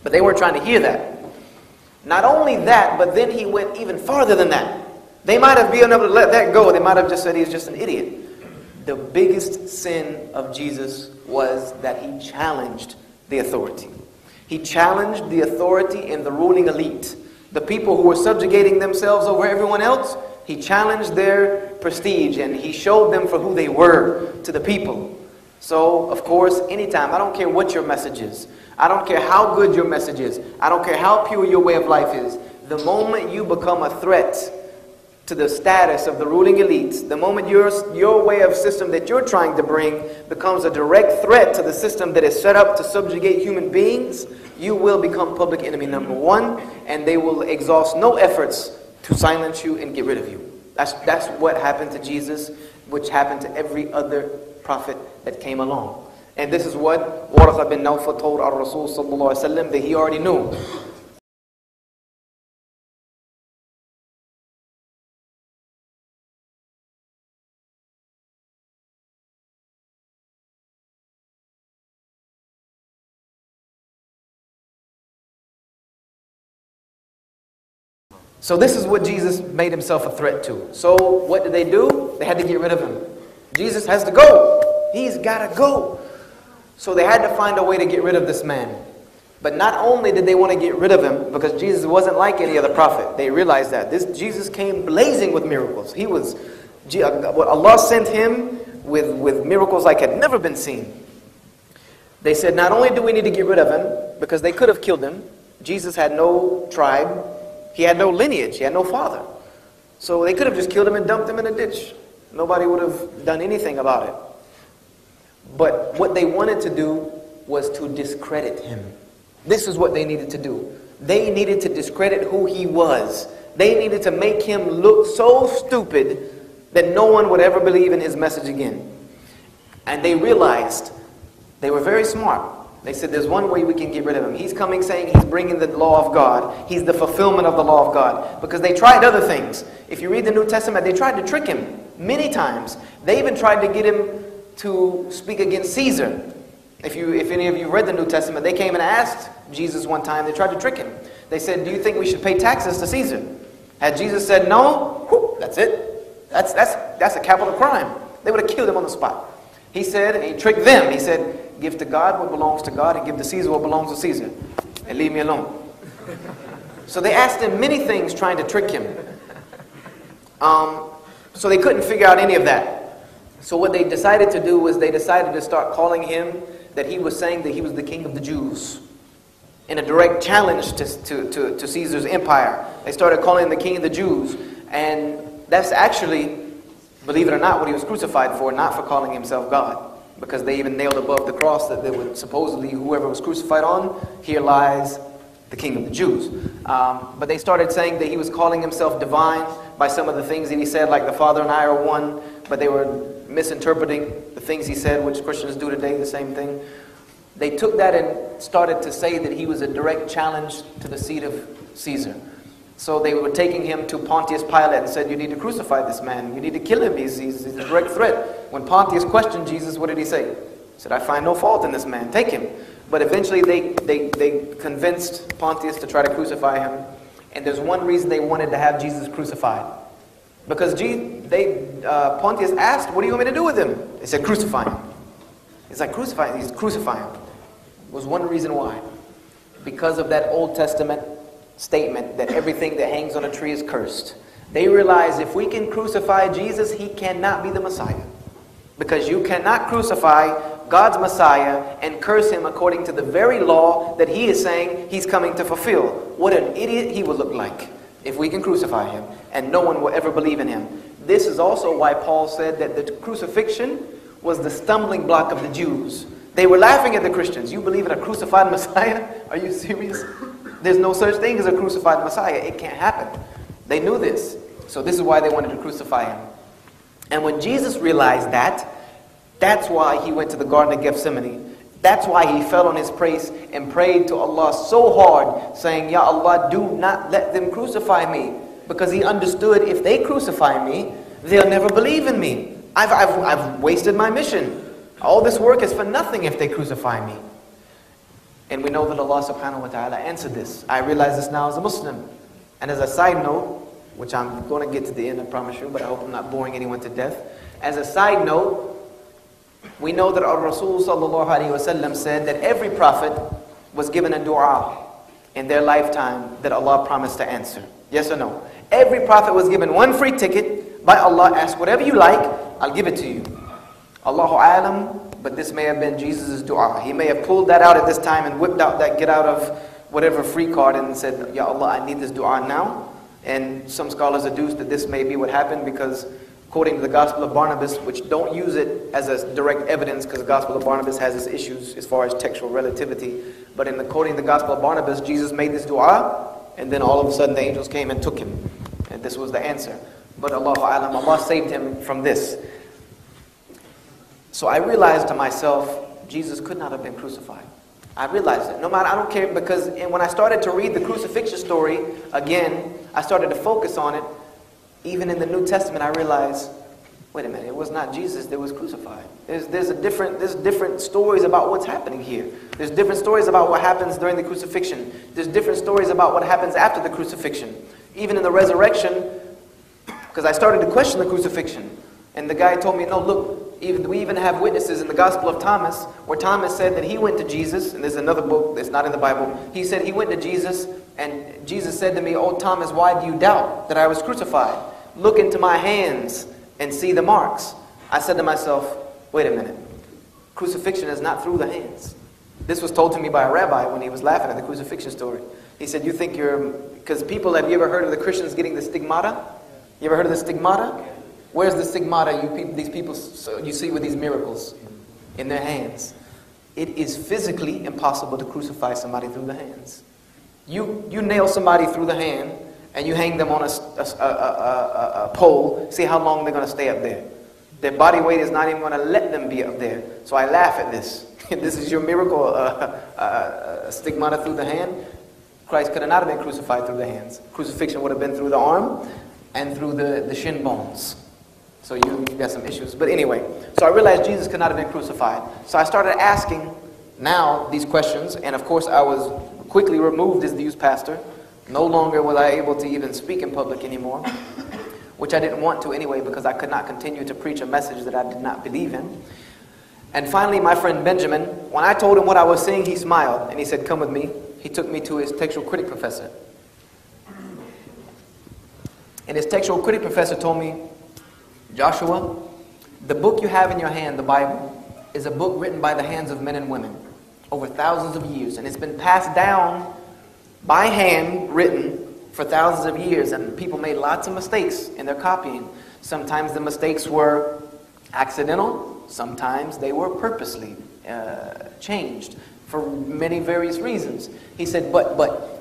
But they weren't trying to hear that. Not only that, but then he went even farther than that. They might have been able to let that go. They might have just said he's just an idiot. The biggest sin of Jesus was that he challenged the authority. He challenged the authority and the ruling elite. The people who were subjugating themselves over everyone else, he challenged their prestige and he showed them for who they were to the people. So, of course, anytime, I don't care what your message is. I don't care how good your message is. I don't care how pure your way of life is. The moment you become a threat to the status of the ruling elites, the moment your way of system that you're trying to bring becomes a direct threat to the system that is set up to subjugate human beings, you will become public enemy number 1, and they will exhaust no efforts to silence you and get rid of you. That's what happened to Jesus, which happened to every other prophet that came along. And this is what Warqa bin Nawfal told our Rasul sallallahu alaihi wasallam that he already knew. So this is what Jesus made himself a threat to. So what did they do? They had to get rid of him. Jesus has to go. He's got to go. So they had to find a way to get rid of this man. But not only did they want to get rid of him, because Jesus wasn't like any other prophet. They realized that. Jesus came blazing with miracles. He was, Allah sent him with miracles like had never been seen. They said, not only do we need to get rid of him, because they could have killed him. Jesus had no tribe. He had no lineage, he had no father. So they could have just killed him and dumped him in a ditch. Nobody would have done anything about it. But what they wanted to do was to discredit him. This is what they needed to do. They needed to discredit who he was. They needed to make him look so stupid that no one would ever believe in his message again. And they realized they were very smart. They said, there's one way we can get rid of him. He's coming saying he's bringing the law of God. He's the fulfillment of the law of God. Because they tried other things. If you read the New Testament, they tried to trick him many times. They even tried to get him to speak against Caesar. If any of you read the New Testament, they came and asked Jesus one time. They tried to trick him. They said, do you think we should pay taxes to Caesar? Had Jesus said no, whoop, that's it. That's a capital crime. They would have killed him on the spot. He said, and he tricked them. He said, give to God what belongs to God and give to Caesar what belongs to Caesar. And leave me alone. So they asked him many things trying to trick him. So they couldn't figure out any of that. So what they decided to do was they decided to start calling him that he was saying that he was the king of the Jews. In a direct challenge to Caesar's empire. They started calling him the king of the Jews. And that's actually, believe it or not, what he was crucified for, not for calling himself God. Because they even nailed above the cross that they would supposedly, whoever was crucified on, here lies the king of the Jews. But they started saying that he was calling himself divine by some of the things that he said, like the Father and I are one, but they were misinterpreting the things he said, which Christians do today, the same thing. They took that and started to say that he was a direct challenge to the seat of Caesar. So they were taking him to Pontius Pilate and said, you need to crucify this man. You need to kill him. He's a direct threat. When Pontius questioned Jesus, what did he say? He said, I find no fault in this man. Take him. But eventually they convinced Pontius to try to crucify him. And there's one reason they wanted to have Jesus crucified. Because Pontius asked, what do you want me to do with him? They said, crucify him. It's like, crucify him. He's crucifying him. Was one reason why. Because of that Old Testament statement that everything that hangs on a tree is cursed. They realize if we can crucify Jesus, he cannot be the Messiah. Because you cannot crucify God's Messiah and curse him according to the very law that he is saying he's coming to fulfill. What an idiot he would look like if we can crucify him and no one will ever believe in him. This is also why Paul said that the crucifixion was the stumbling block of the Jews. They were laughing at the Christians. You believe in a crucified Messiah? Are you serious? There's no such thing as a crucified Messiah. It can't happen. They knew this. So this is why they wanted to crucify him. And when Jesus realized that, that's why he went to the Garden of Gethsemane. That's why he fell on his face and prayed to Allah so hard, saying, Ya Allah, do not let them crucify me. Because he understood if they crucify me, they'll never believe in me. I've wasted my mission. All this work is for nothing if they crucify me. And we know that Allah subhanahu wa ta'ala answered this. I realize this now as a Muslim. And as a side note, which I'm going to get to the end, I promise you, but I hope I'm not boring anyone to death. As a side note, we know that our Rasul sallallahu alayhi wa sallam said that every prophet was given a dua in their lifetime that Allah promised to answer. Yes or no? Every prophet was given one free ticket by Allah. Ask whatever you like, I'll give it to you. Allahu alam. But this may have been Jesus' dua. He may have pulled that out at this time and whipped out that get out of whatever free card and said, Ya Allah, I need this dua now. And some scholars adduce that this may be what happened because according to the Gospel of Barnabas, which don't use it as a direct evidence because the Gospel of Barnabas has its issues as far as textual relativity. But in according to the Gospel of Barnabas, Jesus made this dua and then all of a sudden the angels came and took him. And this was the answer. But Allahu alam, Allah saved him from this. So I realized to myself, Jesus could not have been crucified. I realized it. No matter, I don't care, because when I started to read the crucifixion story again, I started to focus on it. Even in the New Testament, I realized, wait a minute, it was not Jesus that was crucified. There's different stories about what's happening here. There's different stories about what happens during the crucifixion. There's different stories about what happens after the crucifixion. Even in the resurrection, because I started to question the crucifixion. And the guy told me, no, look, we even have witnesses in the Gospel of Thomas, where Thomas said that he went to Jesus, and there's another book that's not in the Bible. He said he went to Jesus, and Jesus said to me, oh Thomas, why do you doubt that I was crucified? Look into my hands and see the marks. I said to myself, wait a minute, crucifixion is not through the hands. This was told to me by a rabbi when he was laughing at the crucifixion story. He said, you think you're, because people, have you ever heard of the Christians getting the stigmata? You ever heard of the stigmata? Where's the stigmata these people you see with these miracles? In their hands. It is physically impossible to crucify somebody through the hands. You nail somebody through the hand, and you hang them on a pole, see how long they're going to stay up there. Their body weight is not even going to let them be up there. So I laugh at this. This is your miracle, stigmata through the hand. Christ could not have been crucified through the hands. Crucifixion would have been through the arm and through the shin bones. So you got some issues. But anyway, so I realized Jesus could not have been crucified. So I started asking now these questions. And of course, I was quickly removed as the youth pastor. No longer was I able to even speak in public anymore, which I didn't want to anyway, because I could not continue to preach a message that I did not believe in. And finally, my friend Benjamin, when I told him what I was seeing, he smiled and he said, "Come with me." He took me to his textual critic professor. And his textual critic professor told me, "Joshua, the book you have in your hand, the Bible, is a book written by the hands of men and women over thousands of years. And it's been passed down by hand, written for thousands of years, and people made lots of mistakes in their copying. Sometimes the mistakes were accidental, sometimes they were purposely changed for many various reasons." He said, but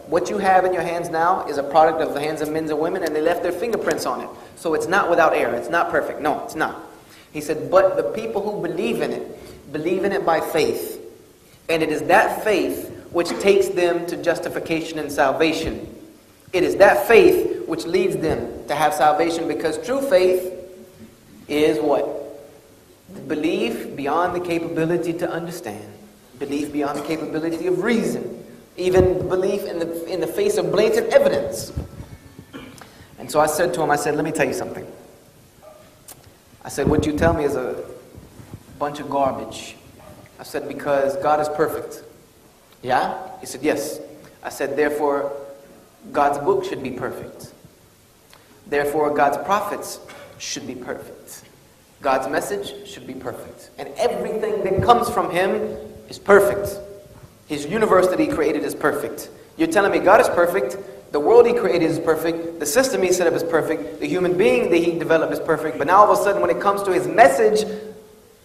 what you have in your hands now is a product of the hands of men and women, and they left their fingerprints on it. So it's not without error, it's not perfect, no, it's not. He said, but the people who believe in it by faith, and it is that faith which takes them to justification and salvation. It is that faith which leads them to have salvation, because true faith is what? Belief beyond the capability to understand. Belief beyond the capability of reason. Even belief in the face of blatant evidence. And so I said to him, I said, "Let me tell you something. I said, what you tell me is a bunch of garbage." I said, "Because God is perfect." "Yeah?" He said, "Yes." I said, "Therefore, God's book should be perfect. Therefore, God's prophets should be perfect. God's message should be perfect. And everything that comes from Him is perfect. His universe that He created is perfect. You're telling me God is perfect, the world He created is perfect, the system He set up is perfect, the human being that He developed is perfect, but now all of a sudden when it comes to His message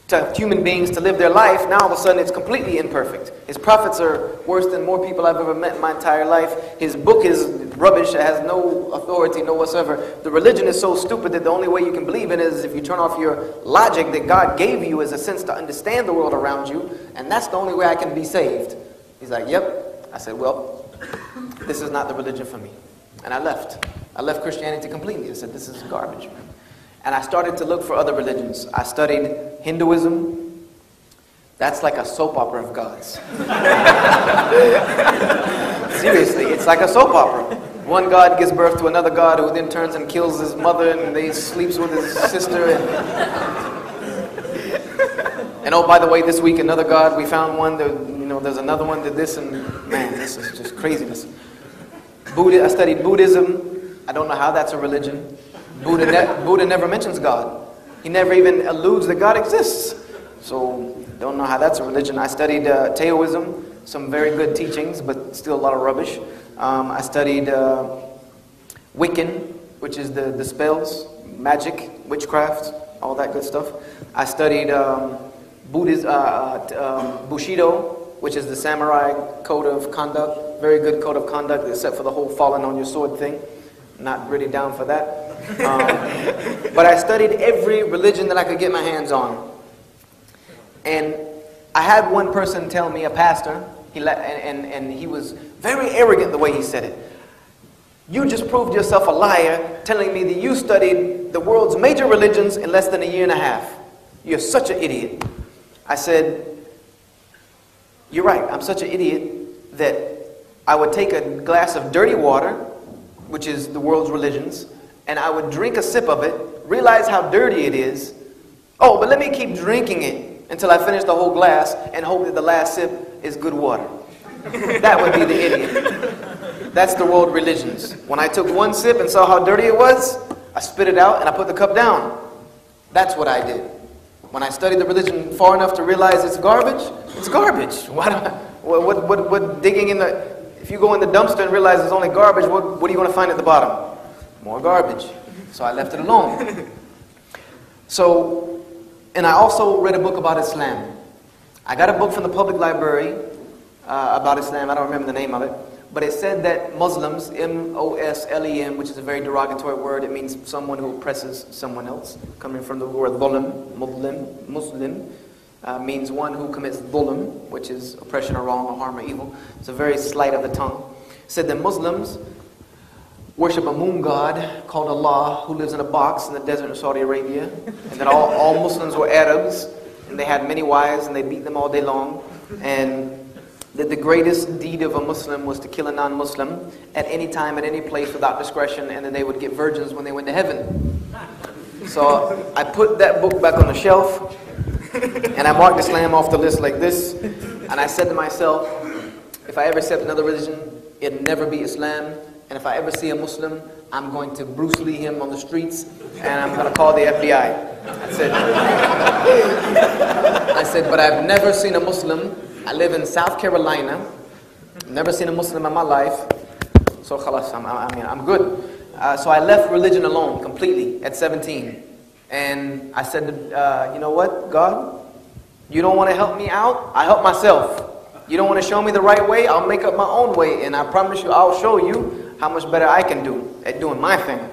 to human beings to live their life, now all of a sudden it's completely imperfect. His prophets are worse than more people I've ever met in my entire life. His book is rubbish, it has no authority, no whatsoever. The religion is so stupid that the only way you can believe in it is if you turn off your logic that God gave you as a sense to understand the world around you, and that's the only way I can be saved." He's like, "Yep." I said, "Well, this is not the religion for me." And I left. I left Christianity completely. I said, "This is garbage, man." And I started to look for other religions. I studied Hinduism. That's like a soap opera of gods. Seriously, it's like a soap opera. One god gives birth to another god who then turns and kills his mother and they sleeps with his sister. And oh, by the way, this week another god, we found one, that, you know, there's another one that this, and man, this is just craziness. I studied Buddhism. I don't know how that's a religion. Buddha never mentions God. He never even alludes that God exists. So, don't know how that's a religion. I studied Taoism, some very good teachings, but still a lot of rubbish. I studied Wiccan, which is the spells, magic, witchcraft, all that good stuff. I studied Bushido, which is the samurai code of conduct, very good code of conduct, except for the whole falling on your sword thing. Not really down for that. But I studied every religion that I could get my hands on. And I had one person tell me, a pastor, and he was very arrogant the way he said it. "You just proved yourself a liar telling me that you studied the world's major religions in less than a year and a half. You're such an idiot." I said, "You're right, I'm such an idiot that I would take a glass of dirty water, which is the world's religions, and I would drink a sip of it, realize how dirty it is. Oh, but let me keep drinking it until I finish the whole glass and hope that the last sip is good water." That would be the idiot. That's the world religions. When I took one sip and saw how dirty it was, I spit it out and I put the cup down. That's what I did. When I studied the religion far enough to realize it's garbage, it's garbage. Why don't I, what digging in the... If you go in the dumpster and realize it's only garbage, what are you going to find at the bottom? More garbage. So I left it alone. So, and I also read a book about Islam. I got a book from the public library about Islam. I don't remember the name of it. But it said that Muslims, M-O-S-L-E-M, which is a very derogatory word, it means someone who oppresses someone else, coming from the word dhulm, Muslim, means one who commits dhulm, which is oppression or wrong or harm or evil. It's a very slight of the tongue. It said that Muslims worship a moon god called Allah, who lives in a box in the desert of Saudi Arabia, and that all Muslims were Arabs, and they had many wives, and they beat them all day long, and that the greatest deed of a Muslim was to kill a non-Muslim at any time, at any place, without discretion, and then they would get virgins when they went to heaven. So I put that book back on the shelf, and I marked Islam off the list like this, and I said to myself, if I ever accept another religion, it'll never be Islam, and if I ever see a Muslim, I'm going to Bruce Lee him on the streets, and I'm going to call the FBI. I said, but I've never seen a Muslim. I live in South Carolina, never seen a Muslim in my life, so khalas, I'm good. So I left religion alone completely at 17. And I said, you know what, God, you don't want to help me out? I help myself. You don't want to show me the right way? I'll make up my own way, and I promise you I'll show you how much better I can do at doing my thing.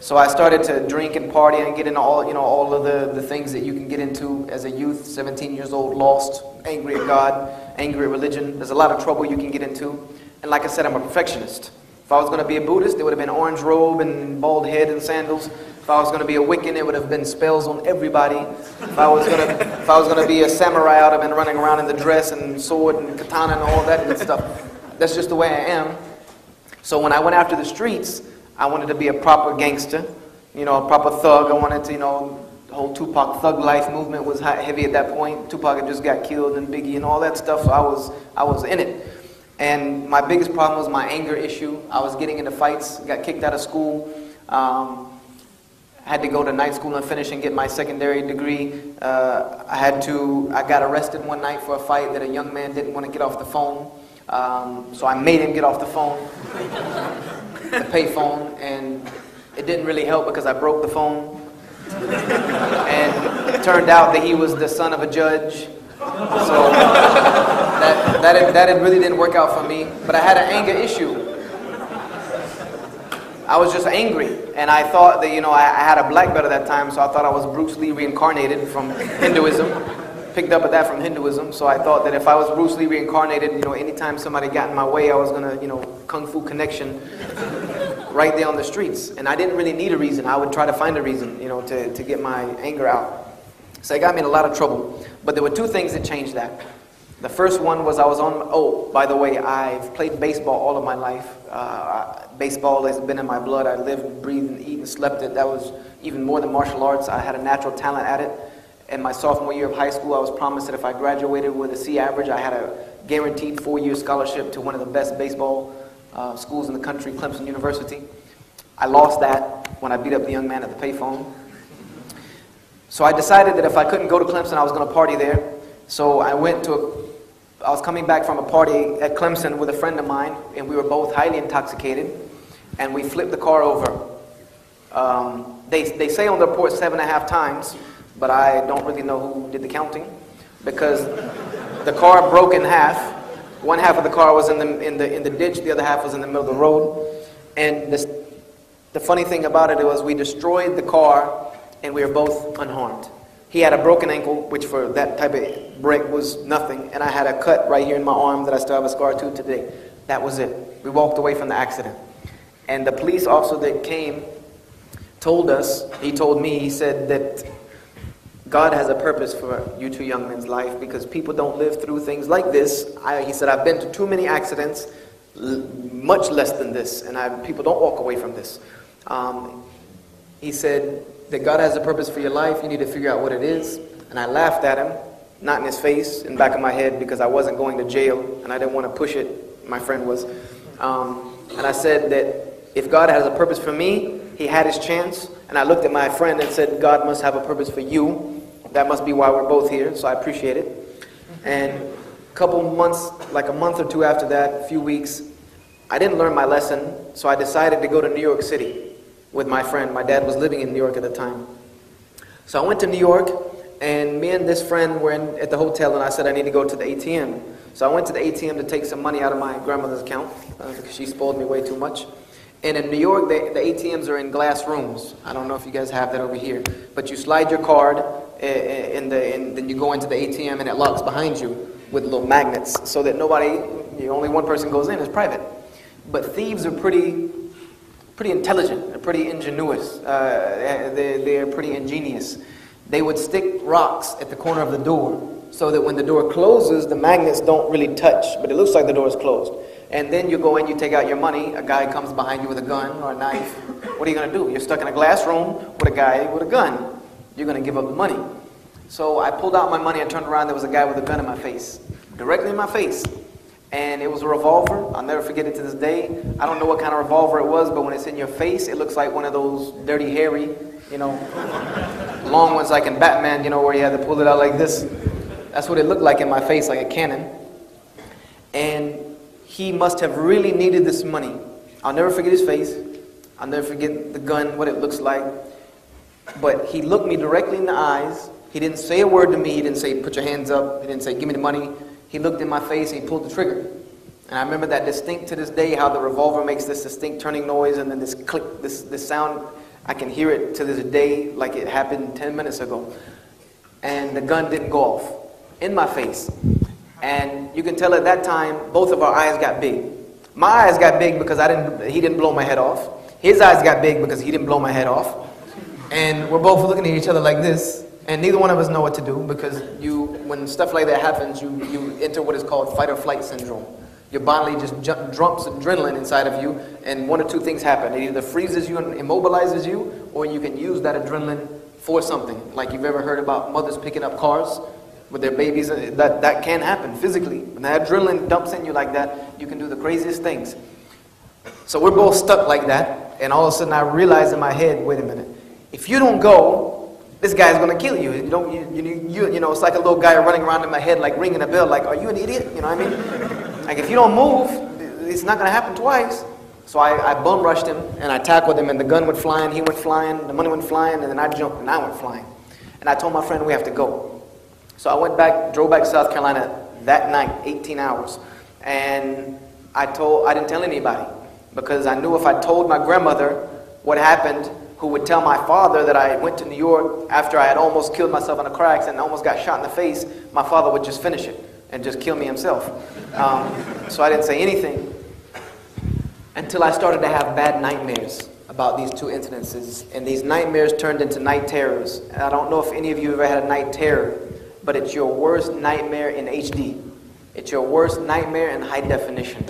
So I started to drink and party and get into all, all of the things that you can get into as a youth, 17 years old, lost, angry at God, angry at religion. There's a lot of trouble you can get into. And like I said, I'm a perfectionist. If I was going to be a Buddhist, it would have been orange robe and bald head and sandals. If I was going to be a Wiccan, it would have been spells on everybody. If I was going to be a samurai, I would have been running around in the dress and sword and katana and all that good stuff. That's just the way I am. So when I went after the streets, I wanted to be a proper gangster, a proper thug. I wanted to, the whole Tupac Thug Life movement was heavy at that point. Tupac had just got killed and Biggie and all that stuff, so I was in it. And my biggest problem was my anger issue. I was getting into fights, got kicked out of school, had to go to night school and finish and get my secondary degree. I got arrested one night for a fight that a young man didn't want to get off the phone, so I made him get off the phone. The payphone, and it didn't really help because I broke the phone. And it turned out that he was the son of a judge, so that really didn't work out for me. But I had an anger issue. I was just angry, and I thought that I had a black belt at that time, so I thought I was Bruce Lee reincarnated from Hinduism. Picked up at that from Hinduism, so I thought that if I was Bruce Lee reincarnated, anytime somebody got in my way, I was gonna, Kung Fu Connection right there on the streets. And I didn't really need a reason. I would try to find a reason, to get my anger out. So it got me in a lot of trouble. But there were two things that changed that. The first one was by the way, I've played baseball all of my life. Baseball has been in my blood. I lived, breathed, eaten, slept it. That was even more than martial arts. I had a natural talent at it. In my sophomore year of high school, I was promised that if I graduated with a C average, I had a guaranteed four-year scholarship to one of the best baseball schools in the country, Clemson University. I lost that when I beat up the young man at the payphone. So I decided that if I couldn't go to Clemson, I was going to party there. So I was coming back from a party at Clemson with a friend of mine, and we were both highly intoxicated, and we flipped the car over. They say on the report 7.5 times, but I don't really know who did the counting, because the car broke in half. One half of the car was in the ditch, the other half was in the middle of the road. And the funny thing about it was we destroyed the car, and we were both unharmed. He had a broken ankle, which for that type of break was nothing, and I had a cut right here in my arm that I still have a scar to today. That was it. We walked away from the accident. And the police officer that came told me, he said that God has a purpose for you two young men's life, because people don't live through things like this. He said, I've been to too many accidents, much less than this, and people don't walk away from this. He said that God has a purpose for your life. You need to figure out what it is. And I laughed at him, not in his face, in the back of my head, because I wasn't going to jail, and I didn't want to push it. My friend was. And I said that if God has a purpose for me, he had his chance. And I looked at my friend and said, God must have a purpose for you. That must be why we're both here, so I appreciate it. And a couple months, like a month or two after that, a few weeks, I didn't learn my lesson, so I decided to go to New York City with my friend. My dad was living in New York at the time. So I went to New York, and me and this friend were at the hotel, and I said, I need to go to the ATM. So I went to the ATM to take some money out of my grandmother's account because she spoiled me way too much. And in New York, the ATMs are in glass rooms. I don't know if you guys have that over here. But you slide your card, and then you go into the ATM, and it locks behind you with little magnets so that nobody, only one person goes in. It's private. But thieves are pretty intelligent. They're pretty ingenious. They're pretty ingenious. They would stick rocks at the corner of the door so that when the door closes, the magnets don't really touch, but it looks like the door is closed. And then you go in, you take out your money, a guy comes behind you with a gun or a knife. What are you going to do? You're stuck in a glass room with a guy with a gun. You're going to give up the money. So I pulled out my money, I turned around, there was a guy with a gun in my face, directly in my face. And it was a revolver. I'll never forget it to this day. I don't know what kind of revolver it was, but when it's in your face, it looks like one of those dirty, hairy, long ones like in Batman, where you had to pull it out like this. That's what it looked like in my face, like a cannon. And he must have really needed this money. I'll never forget his face. I'll never forget the gun, what it looks like. But he looked me directly in the eyes. He didn't say a word to me. He didn't say, put your hands up. He didn't say, give me the money. He looked in my face and he pulled the trigger. And I remember that distinct to this day, how the revolver makes this distinct turning noise and then this click, this sound. I can hear it to this day like it happened 10 minutes ago. And the gun didn't go off in my face. And you can tell at that time, both of our eyes got big. My eyes got big because he didn't blow my head off. His eyes got big because he didn't blow my head off. And we're both looking at each other like this. And neither one of us know what to do because when stuff like that happens, you enter what is called fight or flight syndrome. Your body just dumps adrenaline inside of you, and one or two things happen. It either freezes you and immobilizes you, or you can use that adrenaline for something. Like you've ever heard about mothers picking up cars with their babies. That can happen physically. When that adrenaline dumps in you like that, you can do the craziest things. So we're both stuck like that, and all of a sudden I realize in my head, wait a minute, if you don't go, this guy's going to kill you. It's like a little guy running around in my head, like ringing a bell, like, are you an idiot? You know what I mean? Like, if you don't move, it's not going to happen twice. So I bum rushed him, and I tackled him, and the gun went flying, he went flying, the money went flying, and then I jumped, and I went flying. And I told my friend, we have to go. So I drove back to South Carolina that night, 18 hours. And I didn't tell anybody, because I knew if I told my grandmother what happened, who would tell my father that I went to New York after I had almost killed myself in a car accident and almost got shot in the face, my father would just finish it and just kill me himself. So I didn't say anything until I started to have bad nightmares about these two incidences. And these nightmares turned into night terrors. And I don't know if any of you ever had a night terror, but it's your worst nightmare in HD. It's your worst nightmare in high definition.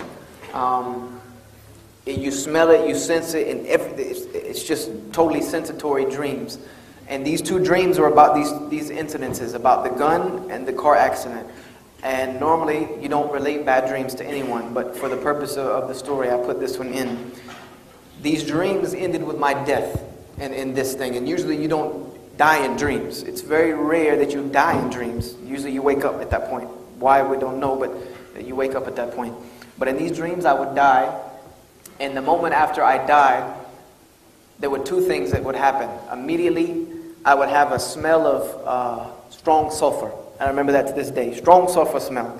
You smell it, you sense it, and it's just totally sensatory dreams. And these two dreams were about these incidences, about the gun and the car accident. And normally you don't relate bad dreams to anyone, but for the purpose of the story, I put this one in. These dreams ended with my death in this thing, and usually you don't die in dreams. It's very rare that you die in dreams. Usually you wake up at that point. Why, we don't know, but you wake up at that point. But in these dreams, I would die. And the moment after I died, there were two things that would happen. Immediately, I would have a smell of strong sulfur. I remember that to this day, strong sulfur smell.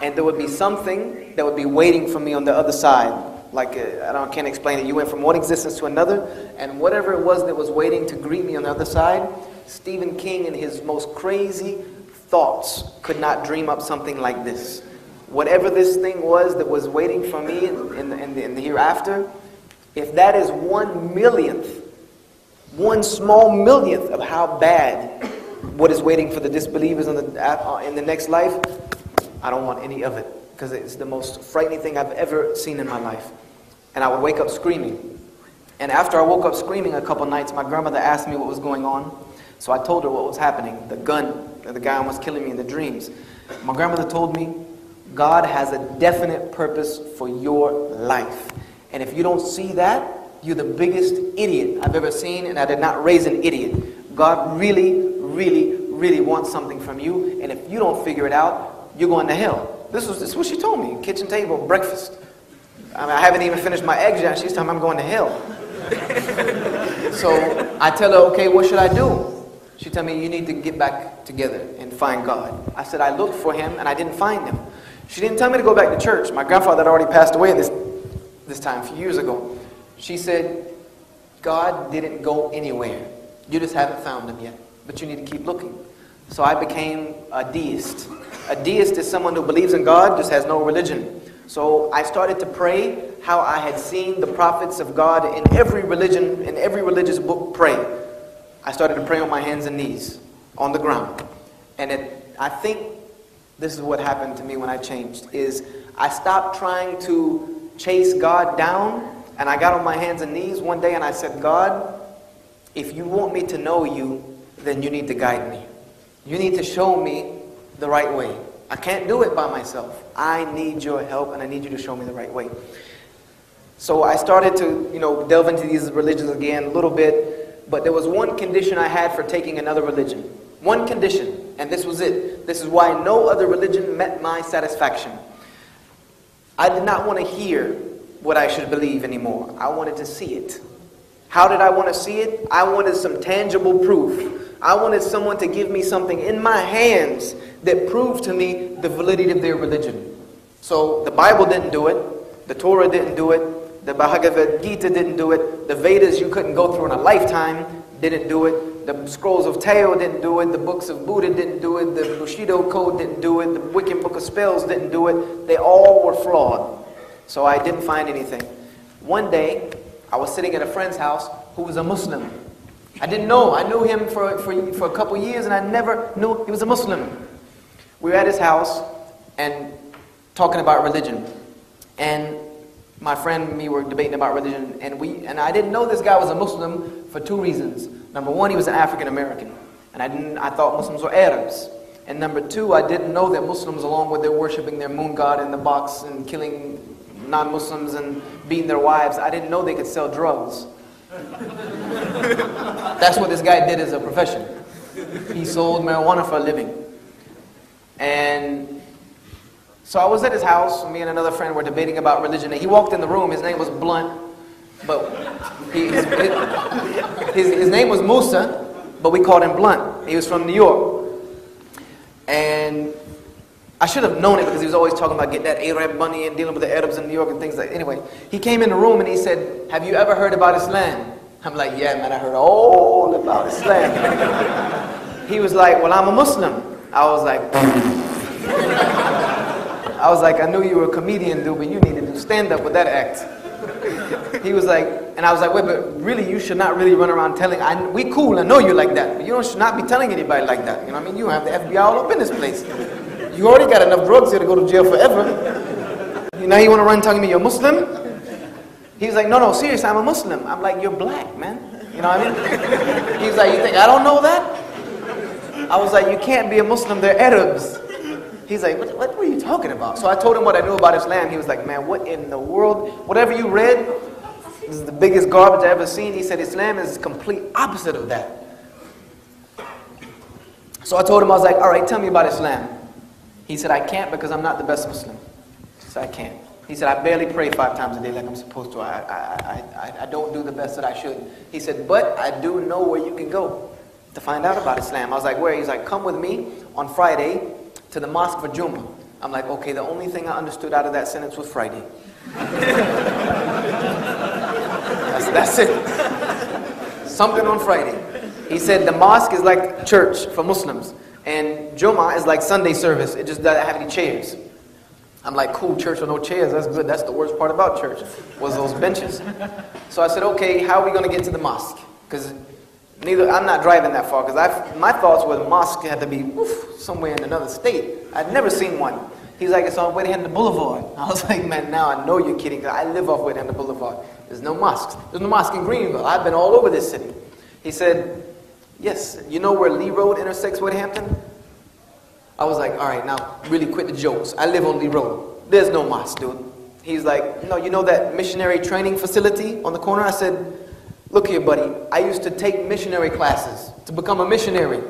And there would be something that would be waiting for me on the other side. Like, I can't explain it. You went from one existence to another, and whatever it was that was waiting to greet me on the other side, Stephen King in his most crazy thoughts could not dream up something like this. Whatever this thing was that was waiting for me in the hereafter, if that is 1 millionth, one small millionth of how bad what is waiting for the disbelievers in the next life, I don't want any of it, because it's the most frightening thing I've ever seen in my life. And I would wake up screaming. And after I woke up screaming a couple nights, my grandmother asked me what was going on. So I told her what was happening, the gun, the guy almost killing me in the dreams. My grandmother told me, God has a definite purpose for your life. And if you don't see that, you're the biggest idiot I've ever seen, and I did not raise an idiot. God really, really, really wants something from you, and if you don't figure it out, you're going to hell. This is what she told me, kitchen table, breakfast. I mean, I haven't even finished my eggs yet, she's telling me I'm going to hell. So I tell her, okay, what should I do? She told me, you need to get back together and find God. I said, I looked for him, and I didn't find him. She didn't tell me to go back to church. My grandfather had already passed away this time, a few years ago. She said, God didn't go anywhere. You just haven't found him yet, but you need to keep looking. So I became a deist. A deist is someone who believes in God, just has no religion. So I started to pray how I had seen the prophets of God in every religion, in every religious book pray. I started to pray on my hands and knees, on the ground. And I think this is what happened to me when I changed, is I stopped trying to chase God down, and I got on my hands and knees one day and I said, God, if you want me to know you, then you need to guide me. You need to show me the right way. I can't do it by myself. I need your help and I need you to show me the right way. So I started to, delve into these religions again a little bit, but there was one condition I had for taking another religion. One condition, and this was it. This is why no other religion met my satisfaction. I did not want to hear what I should believe anymore. I wanted to see it. How did I want to see it? I wanted some tangible proof. I wanted someone to give me something in my hands that proved to me the validity of their religion. So the Bible didn't do it. The Torah didn't do it. The Bhagavad Gita didn't do it. The Vedas you couldn't go through in a lifetime didn't do it. The scrolls of Tao didn't do it. The books of Buddha didn't do it. The Bushido Code didn't do it. The Wiccan Book of Spells didn't do it. They all were flawed. So I didn't find anything. One day, I was sitting at a friend's house who was a Muslim. I didn't know. I knew him for a couple years and I never knew he was a Muslim. We were at his house and talking about religion. And my friend and me were debating about religion. And I didn't know this guy was a Muslim for two reasons. Number one, he was an African American. And I thought Muslims were Arabs. And number two, I didn't know that Muslims, along with their worshiping their moon god in the box and killing non-Muslims and beating their wives, I didn't know they could sell drugs. That's what this guy did as a profession. He sold marijuana for a living. And so I was at his house, me and another friend were debating about religion, and he walked in the room. His name was Blunt, but his name was Musa, but we called him Blunt. He was from New York. And I should have known it because he was always talking about getting that Arab money and dealing with the Arabs in New York and things like that. Anyway, he came in the room and he said, have you ever heard about Islam? I'm like, yeah, man, I heard all about Islam. He was like, well, I'm a Muslim. I was like, I was like, I knew you were a comedian, dude, but you need to do stand-up with that act. He was like, and I was like, wait, but really, you should not really run around telling, we cool, I know you like that, but you should not be telling anybody like that. You know what I mean? You have the FBI all up in this place. You already got enough drugs here to go to jail forever. Now you want to run telling me you're Muslim? He's like, no, seriously, I'm a Muslim. I'm like, you're black, man. You know what I mean? He's like, you think I don't know that? I was like, you can't be a Muslim, they're Arabs. He's like, what were you talking about? So I told him what I knew about Islam. He was like, man, what in the world? Whatever you read, this is the biggest garbage I've ever seen. He said, Islam is the complete opposite of that. So I told him, I was like, all right, tell me about Islam. He said, I can't because I'm not the best Muslim. So I can't. He said, I barely pray 5 times a day like I'm supposed to. I don't do the best that I should. He said, but I do know where you can go to find out about Islam. I was like, where? He's like, come with me on Friday to the mosque for Jummah. I'm like, okay, the only thing I understood out of that sentence was Friday. That's it. Something on Friday. He said, the mosque is like church for Muslims. And Jummah is like Sunday service. It just doesn't have any chairs. I'm like, cool, church with no chairs. That's good. That's the worst part about church, was those benches. So I said, okay, how are we going to get to the mosque? Because I'm not driving that far. Because my thoughts were the mosque had to be somewhere in another state. I'd never seen one. He's like, it's on Whitehampton Boulevard. I was like, man, now I know you're kidding. Because I live off Whitehampton Boulevard. There's no mosques. There's no mosque in Greenville. I've been all over this city. He said, yes, you know where Lee Road intersects Whitehampton? I was like, all right, now really quit the jokes. I live on Lee Road. There's no mosque, dude. He's like, no, you know that missionary training facility on the corner? I said, look here, buddy. I used to take missionary classes to become a missionary,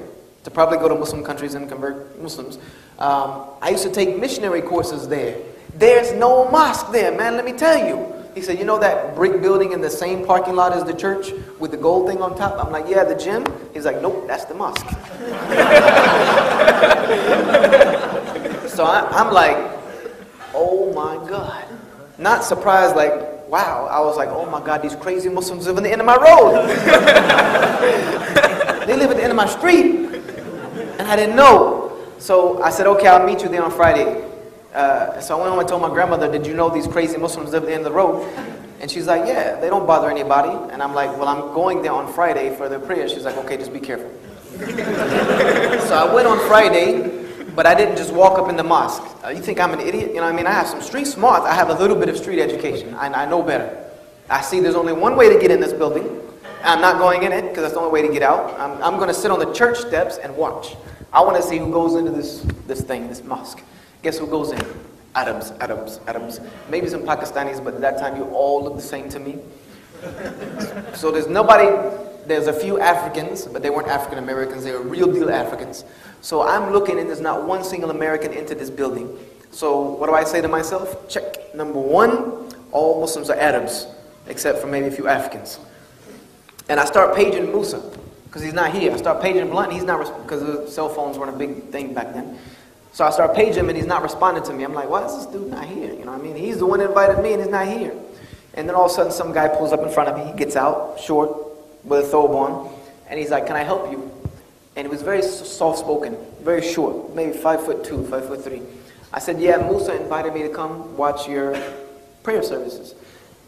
to probably go to Muslim countries and convert Muslims. I used to take missionary courses there. There's no mosque there, man, let me tell you. He said, you know that brick building in the same parking lot as the church with the gold thing on top? I'm like, yeah, the gym? He's like, nope, that's the mosque. So I'm like, my God. Not surprised, like, wow. I was like, oh my God, these crazy Muslims live in the end of my road. They live at the end of my street. And I didn't know. So I said, okay, I'll meet you there on Friday. So I went home and told my grandmother, did you know these crazy Muslims live at the end of the road? And she's like, yeah, they don't bother anybody. And I'm like, well, I'm going there on Friday for their prayer. She's like, okay, just be careful. So I went on Friday, but I didn't just walk up in the mosque. You think I'm an idiot? You know what I mean? I have some street smarts. I have a little bit of street education. I know better. I see there's only one way to get in this building. I'm not going in it because that's the only way to get out. I'm going to sit on the church steps and watch. I want to see who goes into this thing, this mosque. Guess who goes in? Arabs, Arabs, Arabs. Maybe some Pakistanis, but at that time you all look the same to me. So there's nobody, there's a few Africans, but they weren't African Americans, they were real deal Africans. So I'm looking and there's not one single American into this building. So what do I say to myself? Check. Number one, all Muslims are Arabs, except for maybe a few Africans. And I start paging Musa, because he's not here. I start paging Blunt, he's not, because cell phones weren't a big thing back then. So I start paging him and he's not responding to me. I'm like, why is this dude not here? You know what I mean? He's the one that invited me and he's not here. And then all of a sudden some guy pulls up in front of me. He gets out, short, with a thobe on. And he's like, can I help you? And he was very soft-spoken, very short, maybe 5'2", 5'3". I said, yeah, Musa invited me to come watch your prayer services.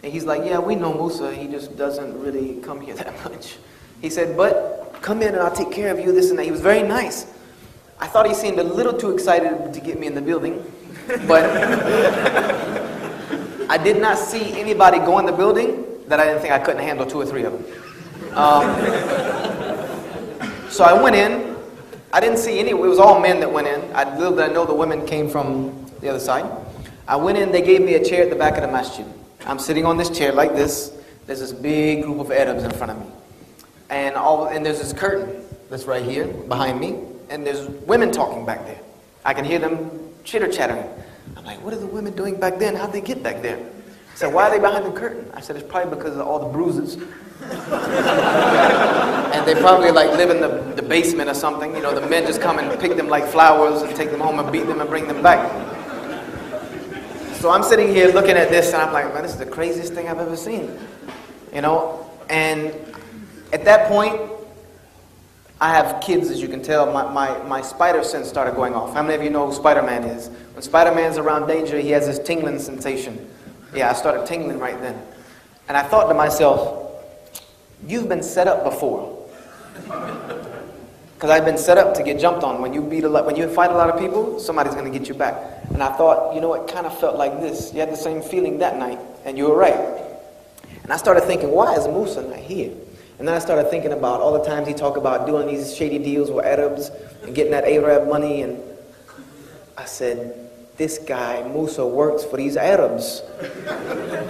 And he's like, yeah, we know Musa. He just doesn't really come here that much. He said, but come in and I'll take care of you, this and that. He was very nice. I thought he seemed a little too excited to get me in the building, but I did not see anybody go in the building that I didn't think I couldn't handle two or three of them. So I went in. I didn't see any, it was all men that went in. Little did I know the women came from the other side. I went in, they gave me a chair at the back of the masjid. I'm sitting on this chair like this. There's this big group of Arabs in front of me. And there's this curtain that's right here behind me. And there's women talking back there. I can hear them chitter-chattering. I'm like, what are the women doing back there and how'd they get back there? I said, why are they behind the curtain? I said, it's probably because of all the bruises. And they probably like live in the basement or something. You know, the men just come and pick them like flowers and take them home and beat them and bring them back. So I'm sitting here looking at this and I'm like, man, this is the craziest thing I've ever seen. You know, and at that point, I have kids, as you can tell, my spider sense started going off. How many of you know who Spider-Man is? When Spider-Man's around danger, he has this tingling sensation. Yeah, I started tingling right then. And I thought to myself, you've been set up before. Because I've been set up to get jumped on. When you fight a lot of people, somebody's going to get you back. And I thought, you know, it kind of felt like this. You had the same feeling that night, and you were right. And I started thinking, why is Musa not here? And then I started thinking about all the times he talked about doing these shady deals with Arabs and getting that Arab money. And I said, this guy, Musa, works for these Arabs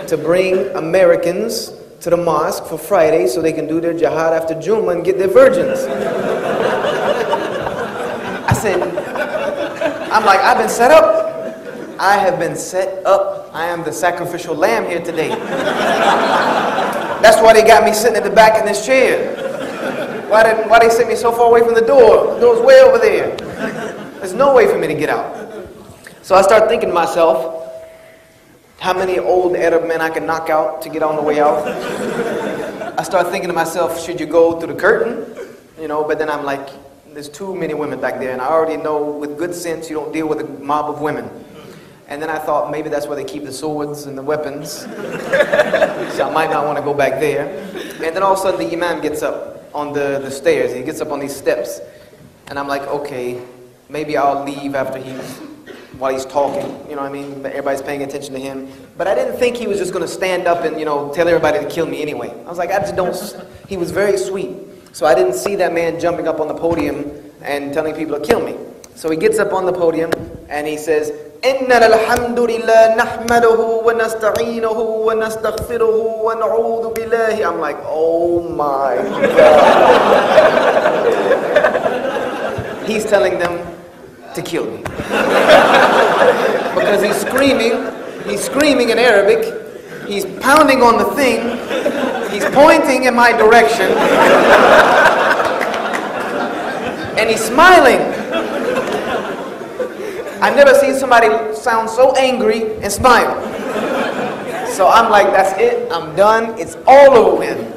to bring Americans to the mosque for Friday so they can do their jihad after Jummah and get their virgins. I said, I'm like, I've been set up. I have been set up. I am the sacrificial lamb here today. That's why they got me sitting at the back in this chair. Why they sent me so far away from the door? The door's way over there. There's no way for me to get out. So I start thinking to myself, how many old Arab men I can knock out to get on the way out? I start thinking to myself, should you go through the curtain? You know, but then I'm like, there's too many women back there. And I already know with good sense, you don't deal with a mob of women. And then I thought, maybe that's where they keep the swords and the weapons. So I might not want to go back there. And then all of a sudden the Imam gets up on the stairs. He gets up on these steps. And I'm like, okay, maybe I'll leave while he's talking. You know what I mean? Everybody's paying attention to him. But I didn't think he was just going to stand up and, you know, tell everybody to kill me anyway. I was like, I just don't. He was very sweet. So I didn't see that man jumping up on the podium and telling people to kill me. So he gets up on the podium and he says, إن الحمد لله نحمده ونستعينه ونستغفره ونعوذ بالله. I'm like, oh my God. He's telling them to kill me. Because he's screaming in Arabic, he's pounding on the thing, he's pointing in my direction, and he's smiling. I've never seen somebody sound so angry and smile. So I'm like, that's it, I'm done, it's all over with.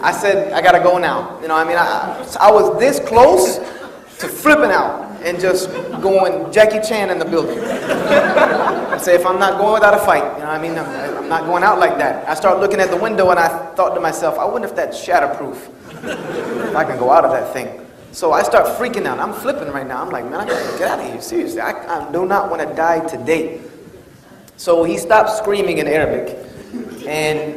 I said, I gotta go now. You know, I mean, I was this close to flipping out and just going Jackie Chan in the building. I say, if I'm not going without a fight, you know what I mean? I'm not going out like that. I start looking at the window and I thought to myself, I wonder if that's shatterproof. If I can go out of that thing. So I start freaking out. I'm flipping right now. I'm like, man, I gotta get out of here, seriously. I do not want to die today. So he stops screaming in Arabic and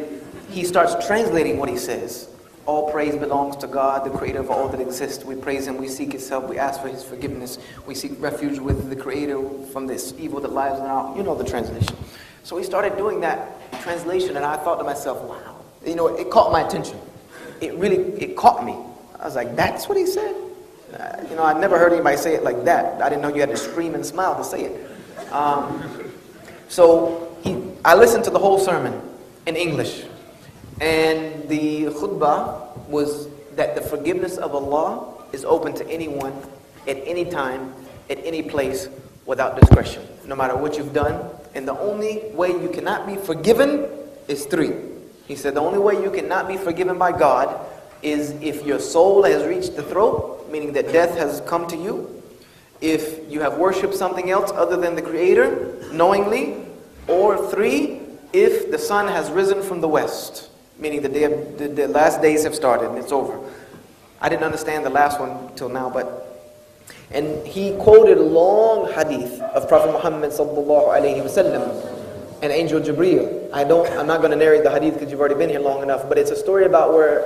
he starts translating what he says. All praise belongs to God, the creator of all that exists. We praise him, we seek his help, we ask for his forgiveness. We seek refuge with the creator from this evil that lies in our, you know the translation. So we started doing that translation and I thought to myself, wow. You know, it caught my attention. It caught me. I was like, that's what he said? You know, I'd never heard anybody say it like that. I didn't know you had to scream and smile to say it. I listened to the whole sermon in English. And the khutbah was that the forgiveness of Allah is open to anyone, at any time, at any place, without discretion. No matter what you've done. And the only way you cannot be forgiven is three. He said the only way you cannot be forgiven by God is if your soul has reached the throat, meaning that death has come to you. If you have worshipped something else other than the Creator, knowingly. Or three, if the sun has risen from the west. Meaning the last days have started and it's over. I didn't understand the last one till now, but... And he quoted a long hadith of Prophet Muhammad sallallahu alayhi wa sallam and Angel Jibreel. I'm not going to narrate the hadith because you've already been here long enough, but it's a story about where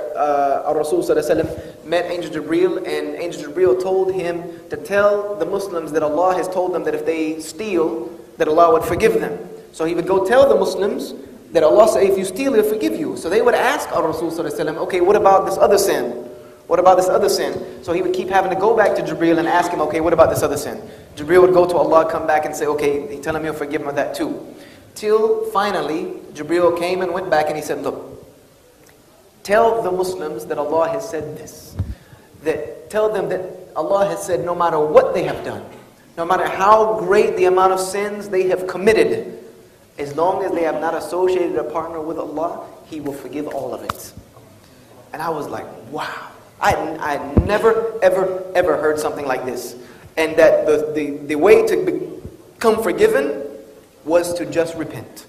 Rasul sallallahu alayhi wa sallam met Angel Jibreel and Angel Jibreel told him to tell the Muslims that Allah has told them that if they steal, that Allah would forgive them. So he would go tell the Muslims that Allah said, if you steal, he'll forgive you. So they would ask Rasul sallallahu alayhi wa sallam, okay, what about this other sin? What about this other sin? So he would keep having to go back to Jibreel and ask him, okay, what about this other sin? Jibreel would go to Allah, come back and say, okay, tell him he'll forgive him of that too. Till finally, Jibreel came and went back and he said, look, tell the Muslims that Allah has said this. Tell them that Allah has said no matter what they have done, no matter how great the amount of sins they have committed, as long as they have not associated a partner with Allah, He will forgive all of it. And I was like, wow. I never, ever, ever heard something like this. And that the way to become forgiven was to just repent.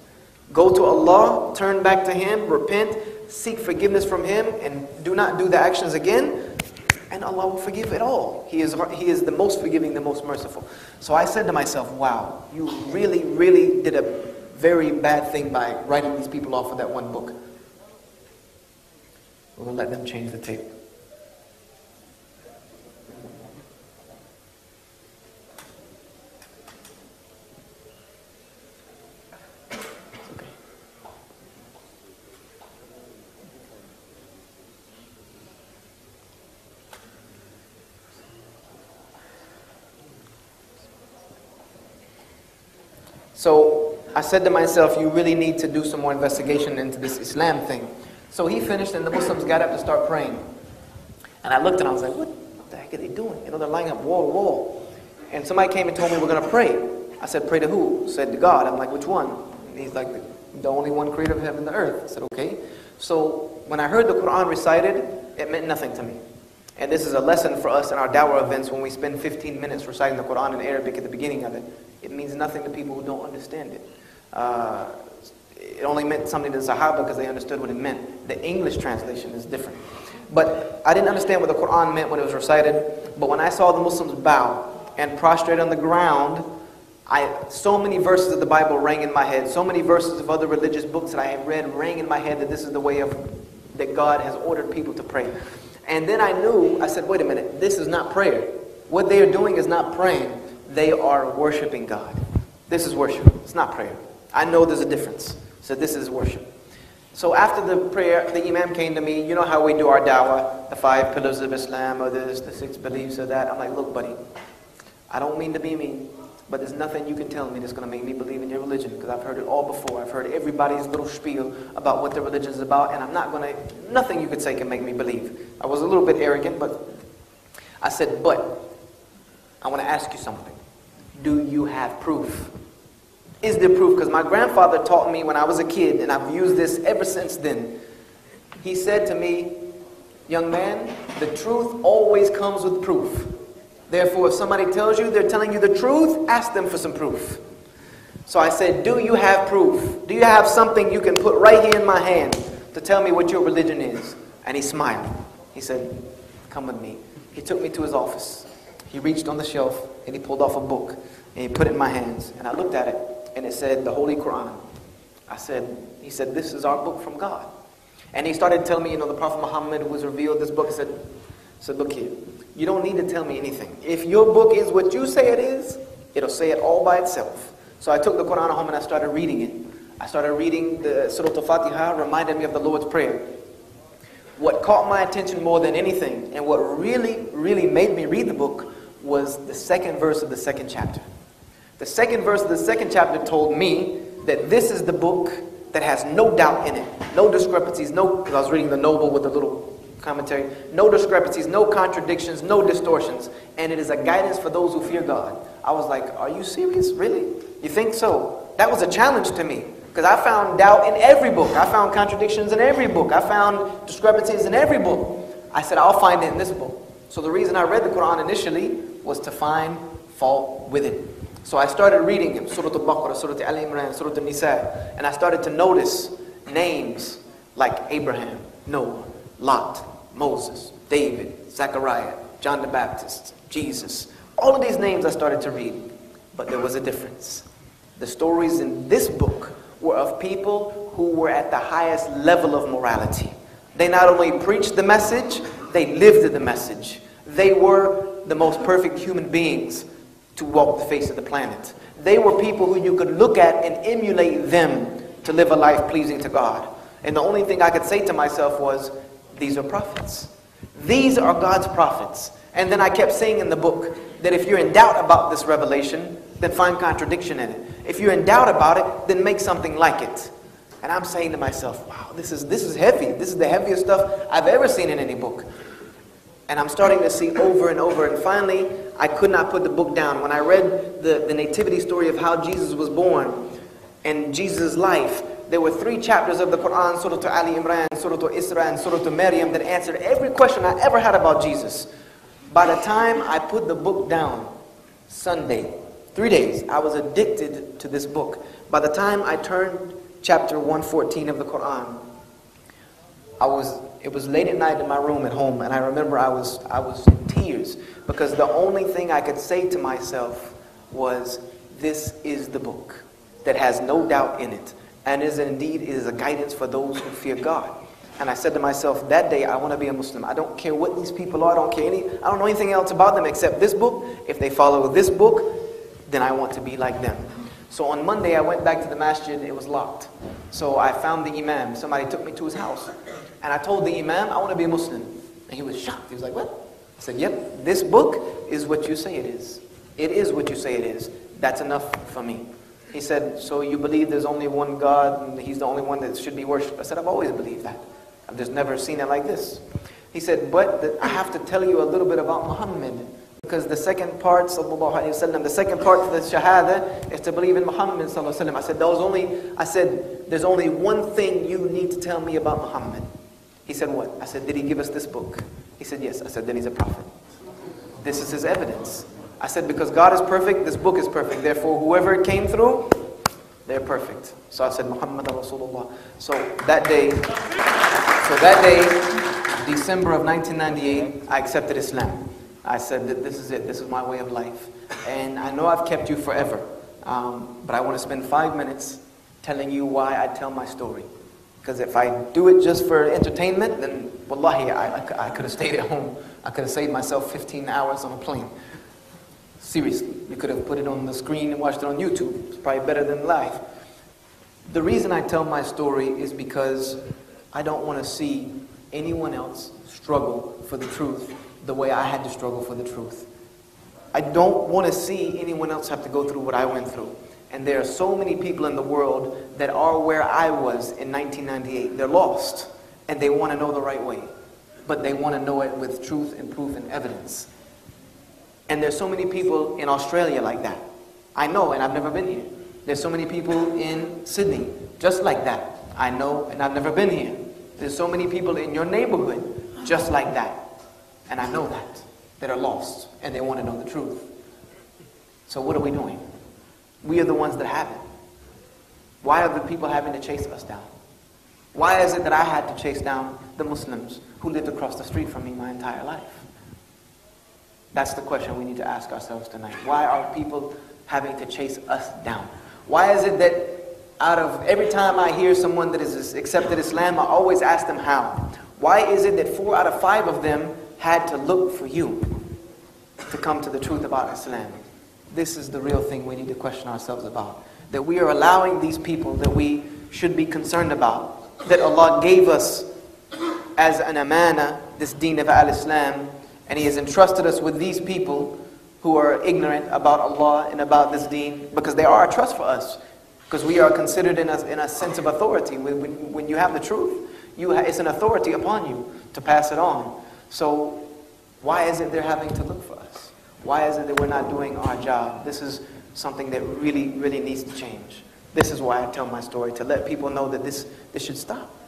Go to Allah, turn back to Him, repent, seek forgiveness from Him, and do not do the actions again. And Allah will forgive it all. He is the most forgiving, the most merciful. So I said to myself, wow, you really, really did a very bad thing by writing these people off with that one book. We're going to let them change the tape. Okay. So I said to myself, you really need to do some more investigation into this Islam thing. So he finished and the Muslims got up to start praying. And I looked and I was like, what the heck are they doing? You know, they're lining up wall to wall. And somebody came and told me, we're going to pray. I said, pray to who? Said, to God. I'm like, which one? And he's like, the only one creator of heaven and the earth. I said, okay. So when I heard the Quran recited, it meant nothing to me. And this is a lesson for us in our dawah events when we spend 15 minutes reciting the Quran in Arabic at the beginning of it. It means nothing to people who don't understand it. It only meant something to the Sahaba because they understood what it meant. The English translation is different. But I didn't understand what the Quran meant when it was recited. But when I saw the Muslims bow and prostrate on the ground, so many verses of the Bible rang in my head. So many verses of other religious books that I had read rang in my head that this is the way that God has ordered people to pray. And then I knew, I said, wait a minute, this is not prayer. What they are doing is not praying. They are worshiping God. This is worship. It's not prayer. I know there's a difference. So this is worship. So after the prayer, the Imam came to me. You know how we do our dawah, the 5 pillars of Islam, or this, the 6 beliefs, or that. I'm like, look, buddy, I don't mean to be mean, but there's nothing you can tell me that's going to make me believe in your religion, because I've heard it all before. I've heard everybody's little spiel about what their religion is about, and I'm not going to, nothing you could say can make me believe. I was a little bit arrogant, but I said, but I want to ask you something. do you have proof? Is there proof? Because my grandfather taught me when I was a kid, and I've used this ever since then. He said to me, young man, the truth always comes with proof. Therefore, if somebody tells you they're telling you the truth, ask them for some proof. So I said, do you have proof? Do you have something you can put right here in my hand to tell me what your religion is? And he smiled. He said, come with me. He took me to his office. He reached on the shelf and he pulled off a book and he put it in my hands. And I looked at it and it said, the Holy Quran. He said, this is our book from God. And he started telling me, you know, the Prophet Muhammad was revealed this book. He said, look here, you don't need to tell me anything. If your book is what you say it is, it'll say it all by itself. So I took the Quran home and I started reading it. I started reading the Surah Al-Fatiha, reminded me of the Lord's Prayer. What caught my attention more than anything, and what really, really made me read the book, was the second verse of the second chapter. The second verse of the second chapter told me that this is the book that has no doubt in it, no discrepancies, because I was reading the Noble with a little commentary, no discrepancies, no contradictions, no distortions, and it is a guidance for those who fear God. I was like, are you serious? Really? You think so? That was a challenge to me. Because I found doubt in every book. I found contradictions in every book. I found discrepancies in every book. I said, I'll find it in this book. So the reason I read the Quran initially was to find fault with it. So I started reading him, Surah Al-Baqarah, Surah Al-Imran, Surah Al-Nisa. And I started to notice names like Abraham, Noah, Lot, Moses, David, Zechariah, John the Baptist, Jesus. All of these names I started to read. But there was a difference. The stories in this book were of people who were at the highest level of morality. They not only preached the message, they lived the message. They were the most perfect human beings to walk the face of the planet. They were people who you could look at and emulate them to live a life pleasing to God. And the only thing I could say to myself was, these are prophets. These are God's prophets. And then I kept saying in the book that if you're in doubt about this revelation, then find contradiction in it. If you're in doubt about it, then make something like it. And I'm saying to myself, wow, this is heavy. This is the heaviest stuff I've ever seen in any book. And I'm starting to see over and over. And finally, I could not put the book down. When I read the nativity story of how Jesus was born and Jesus' life, there were 3 chapters of the Quran, Surah Ali Imran, Surah Isra, and Surah Maryam, that answered every question I ever had about Jesus. By the time I put the book down, Sunday, 3 days, I was addicted to this book. By the time I turned chapter 114 of the Quran, it was late at night in my room at home, and I remember I was in tears, because the only thing I could say to myself was, this is the book that has no doubt in it, and is indeed a guidance for those who fear God. And I said to myself, that day I want to be a Muslim. I don't care what these people are, I don't know anything else about them except this book. If they follow this book, then I want to be like them. So on Monday I went back to the masjid, it was locked. So I found the Imam, somebody took me to his house. And I told the Imam, I want to be a Muslim. And he was shocked, he was like, what? I said, yep, this book is what you say it is. It is what you say it is. That's enough for me. He said, so you believe there's only one God and he's the only one that should be worshipped? I said, I've always believed that. I've just never seen it like this. He said, but I have to tell you a little bit about Muhammad. Because the second part, sallallahu alayhi wa sallam, the second part of the shahada is to believe in Muhammad sallallahu alayhi wa sallam. I said, there's only one thing you need to tell me about Muhammad. He said, what? I said, did he give us this book? He said, yes. I said, then he's a prophet. This is his evidence. I said, because God is perfect, this book is perfect. Therefore, whoever it came through, they're perfect. So I said, Muhammad Rasulullah. So that day, December of 1998, I accepted Islam. I said that this is it, this is my way of life. And I know I've kept you forever, but I want to spend 5 minutes telling you why I tell my story. Because if I do it just for entertainment, then wallahi, I could have stayed at home. I could have saved myself 15 hours on a plane. Seriously, you could have put it on the screen and watched it on YouTube. It's probably better than live. The reason I tell my story is because I don't want to see anyone else struggle for the truth the way I had to struggle for the truth. I don't want to see anyone else have to go through what I went through. And there are so many people in the world that are where I was in 1998. They're lost, and they want to know the right way. But they want to know it with truth and proof and evidence. And there's so many people in Australia like that. I know, and I've never been here. There's so many people in Sydney, just like that. I know, and I've never been here. There's so many people in your neighborhood, just like that. And I know that are lost, and they want to know the truth. So what are we doing? We are the ones that have it. Why are the people having to chase us down? Why is it that I had to chase down the Muslims who lived across the street from me my entire life? That's the question we need to ask ourselves tonight. Why are people having to chase us down? Why is it that out of every time I hear someone that has accepted Islam, I always ask them how? Why is it that 4 out of 5 of them had to look for you to come to the truth about Islam? This is the real thing we need to question ourselves about. That we are allowing these people that we should be concerned about, that Allah gave us as an amana, this deen of al-Islam, and He has entrusted us with these people who are ignorant about Allah and about this deen, because they are a trust for us. Because we are considered in a sense of authority. When you have the truth, it's an authority upon you to pass it on. So why is it they're having to look for us? Why is it that we're not doing our job? This is something that really, really needs to change. This is why I tell my story, to let people know that this should stop.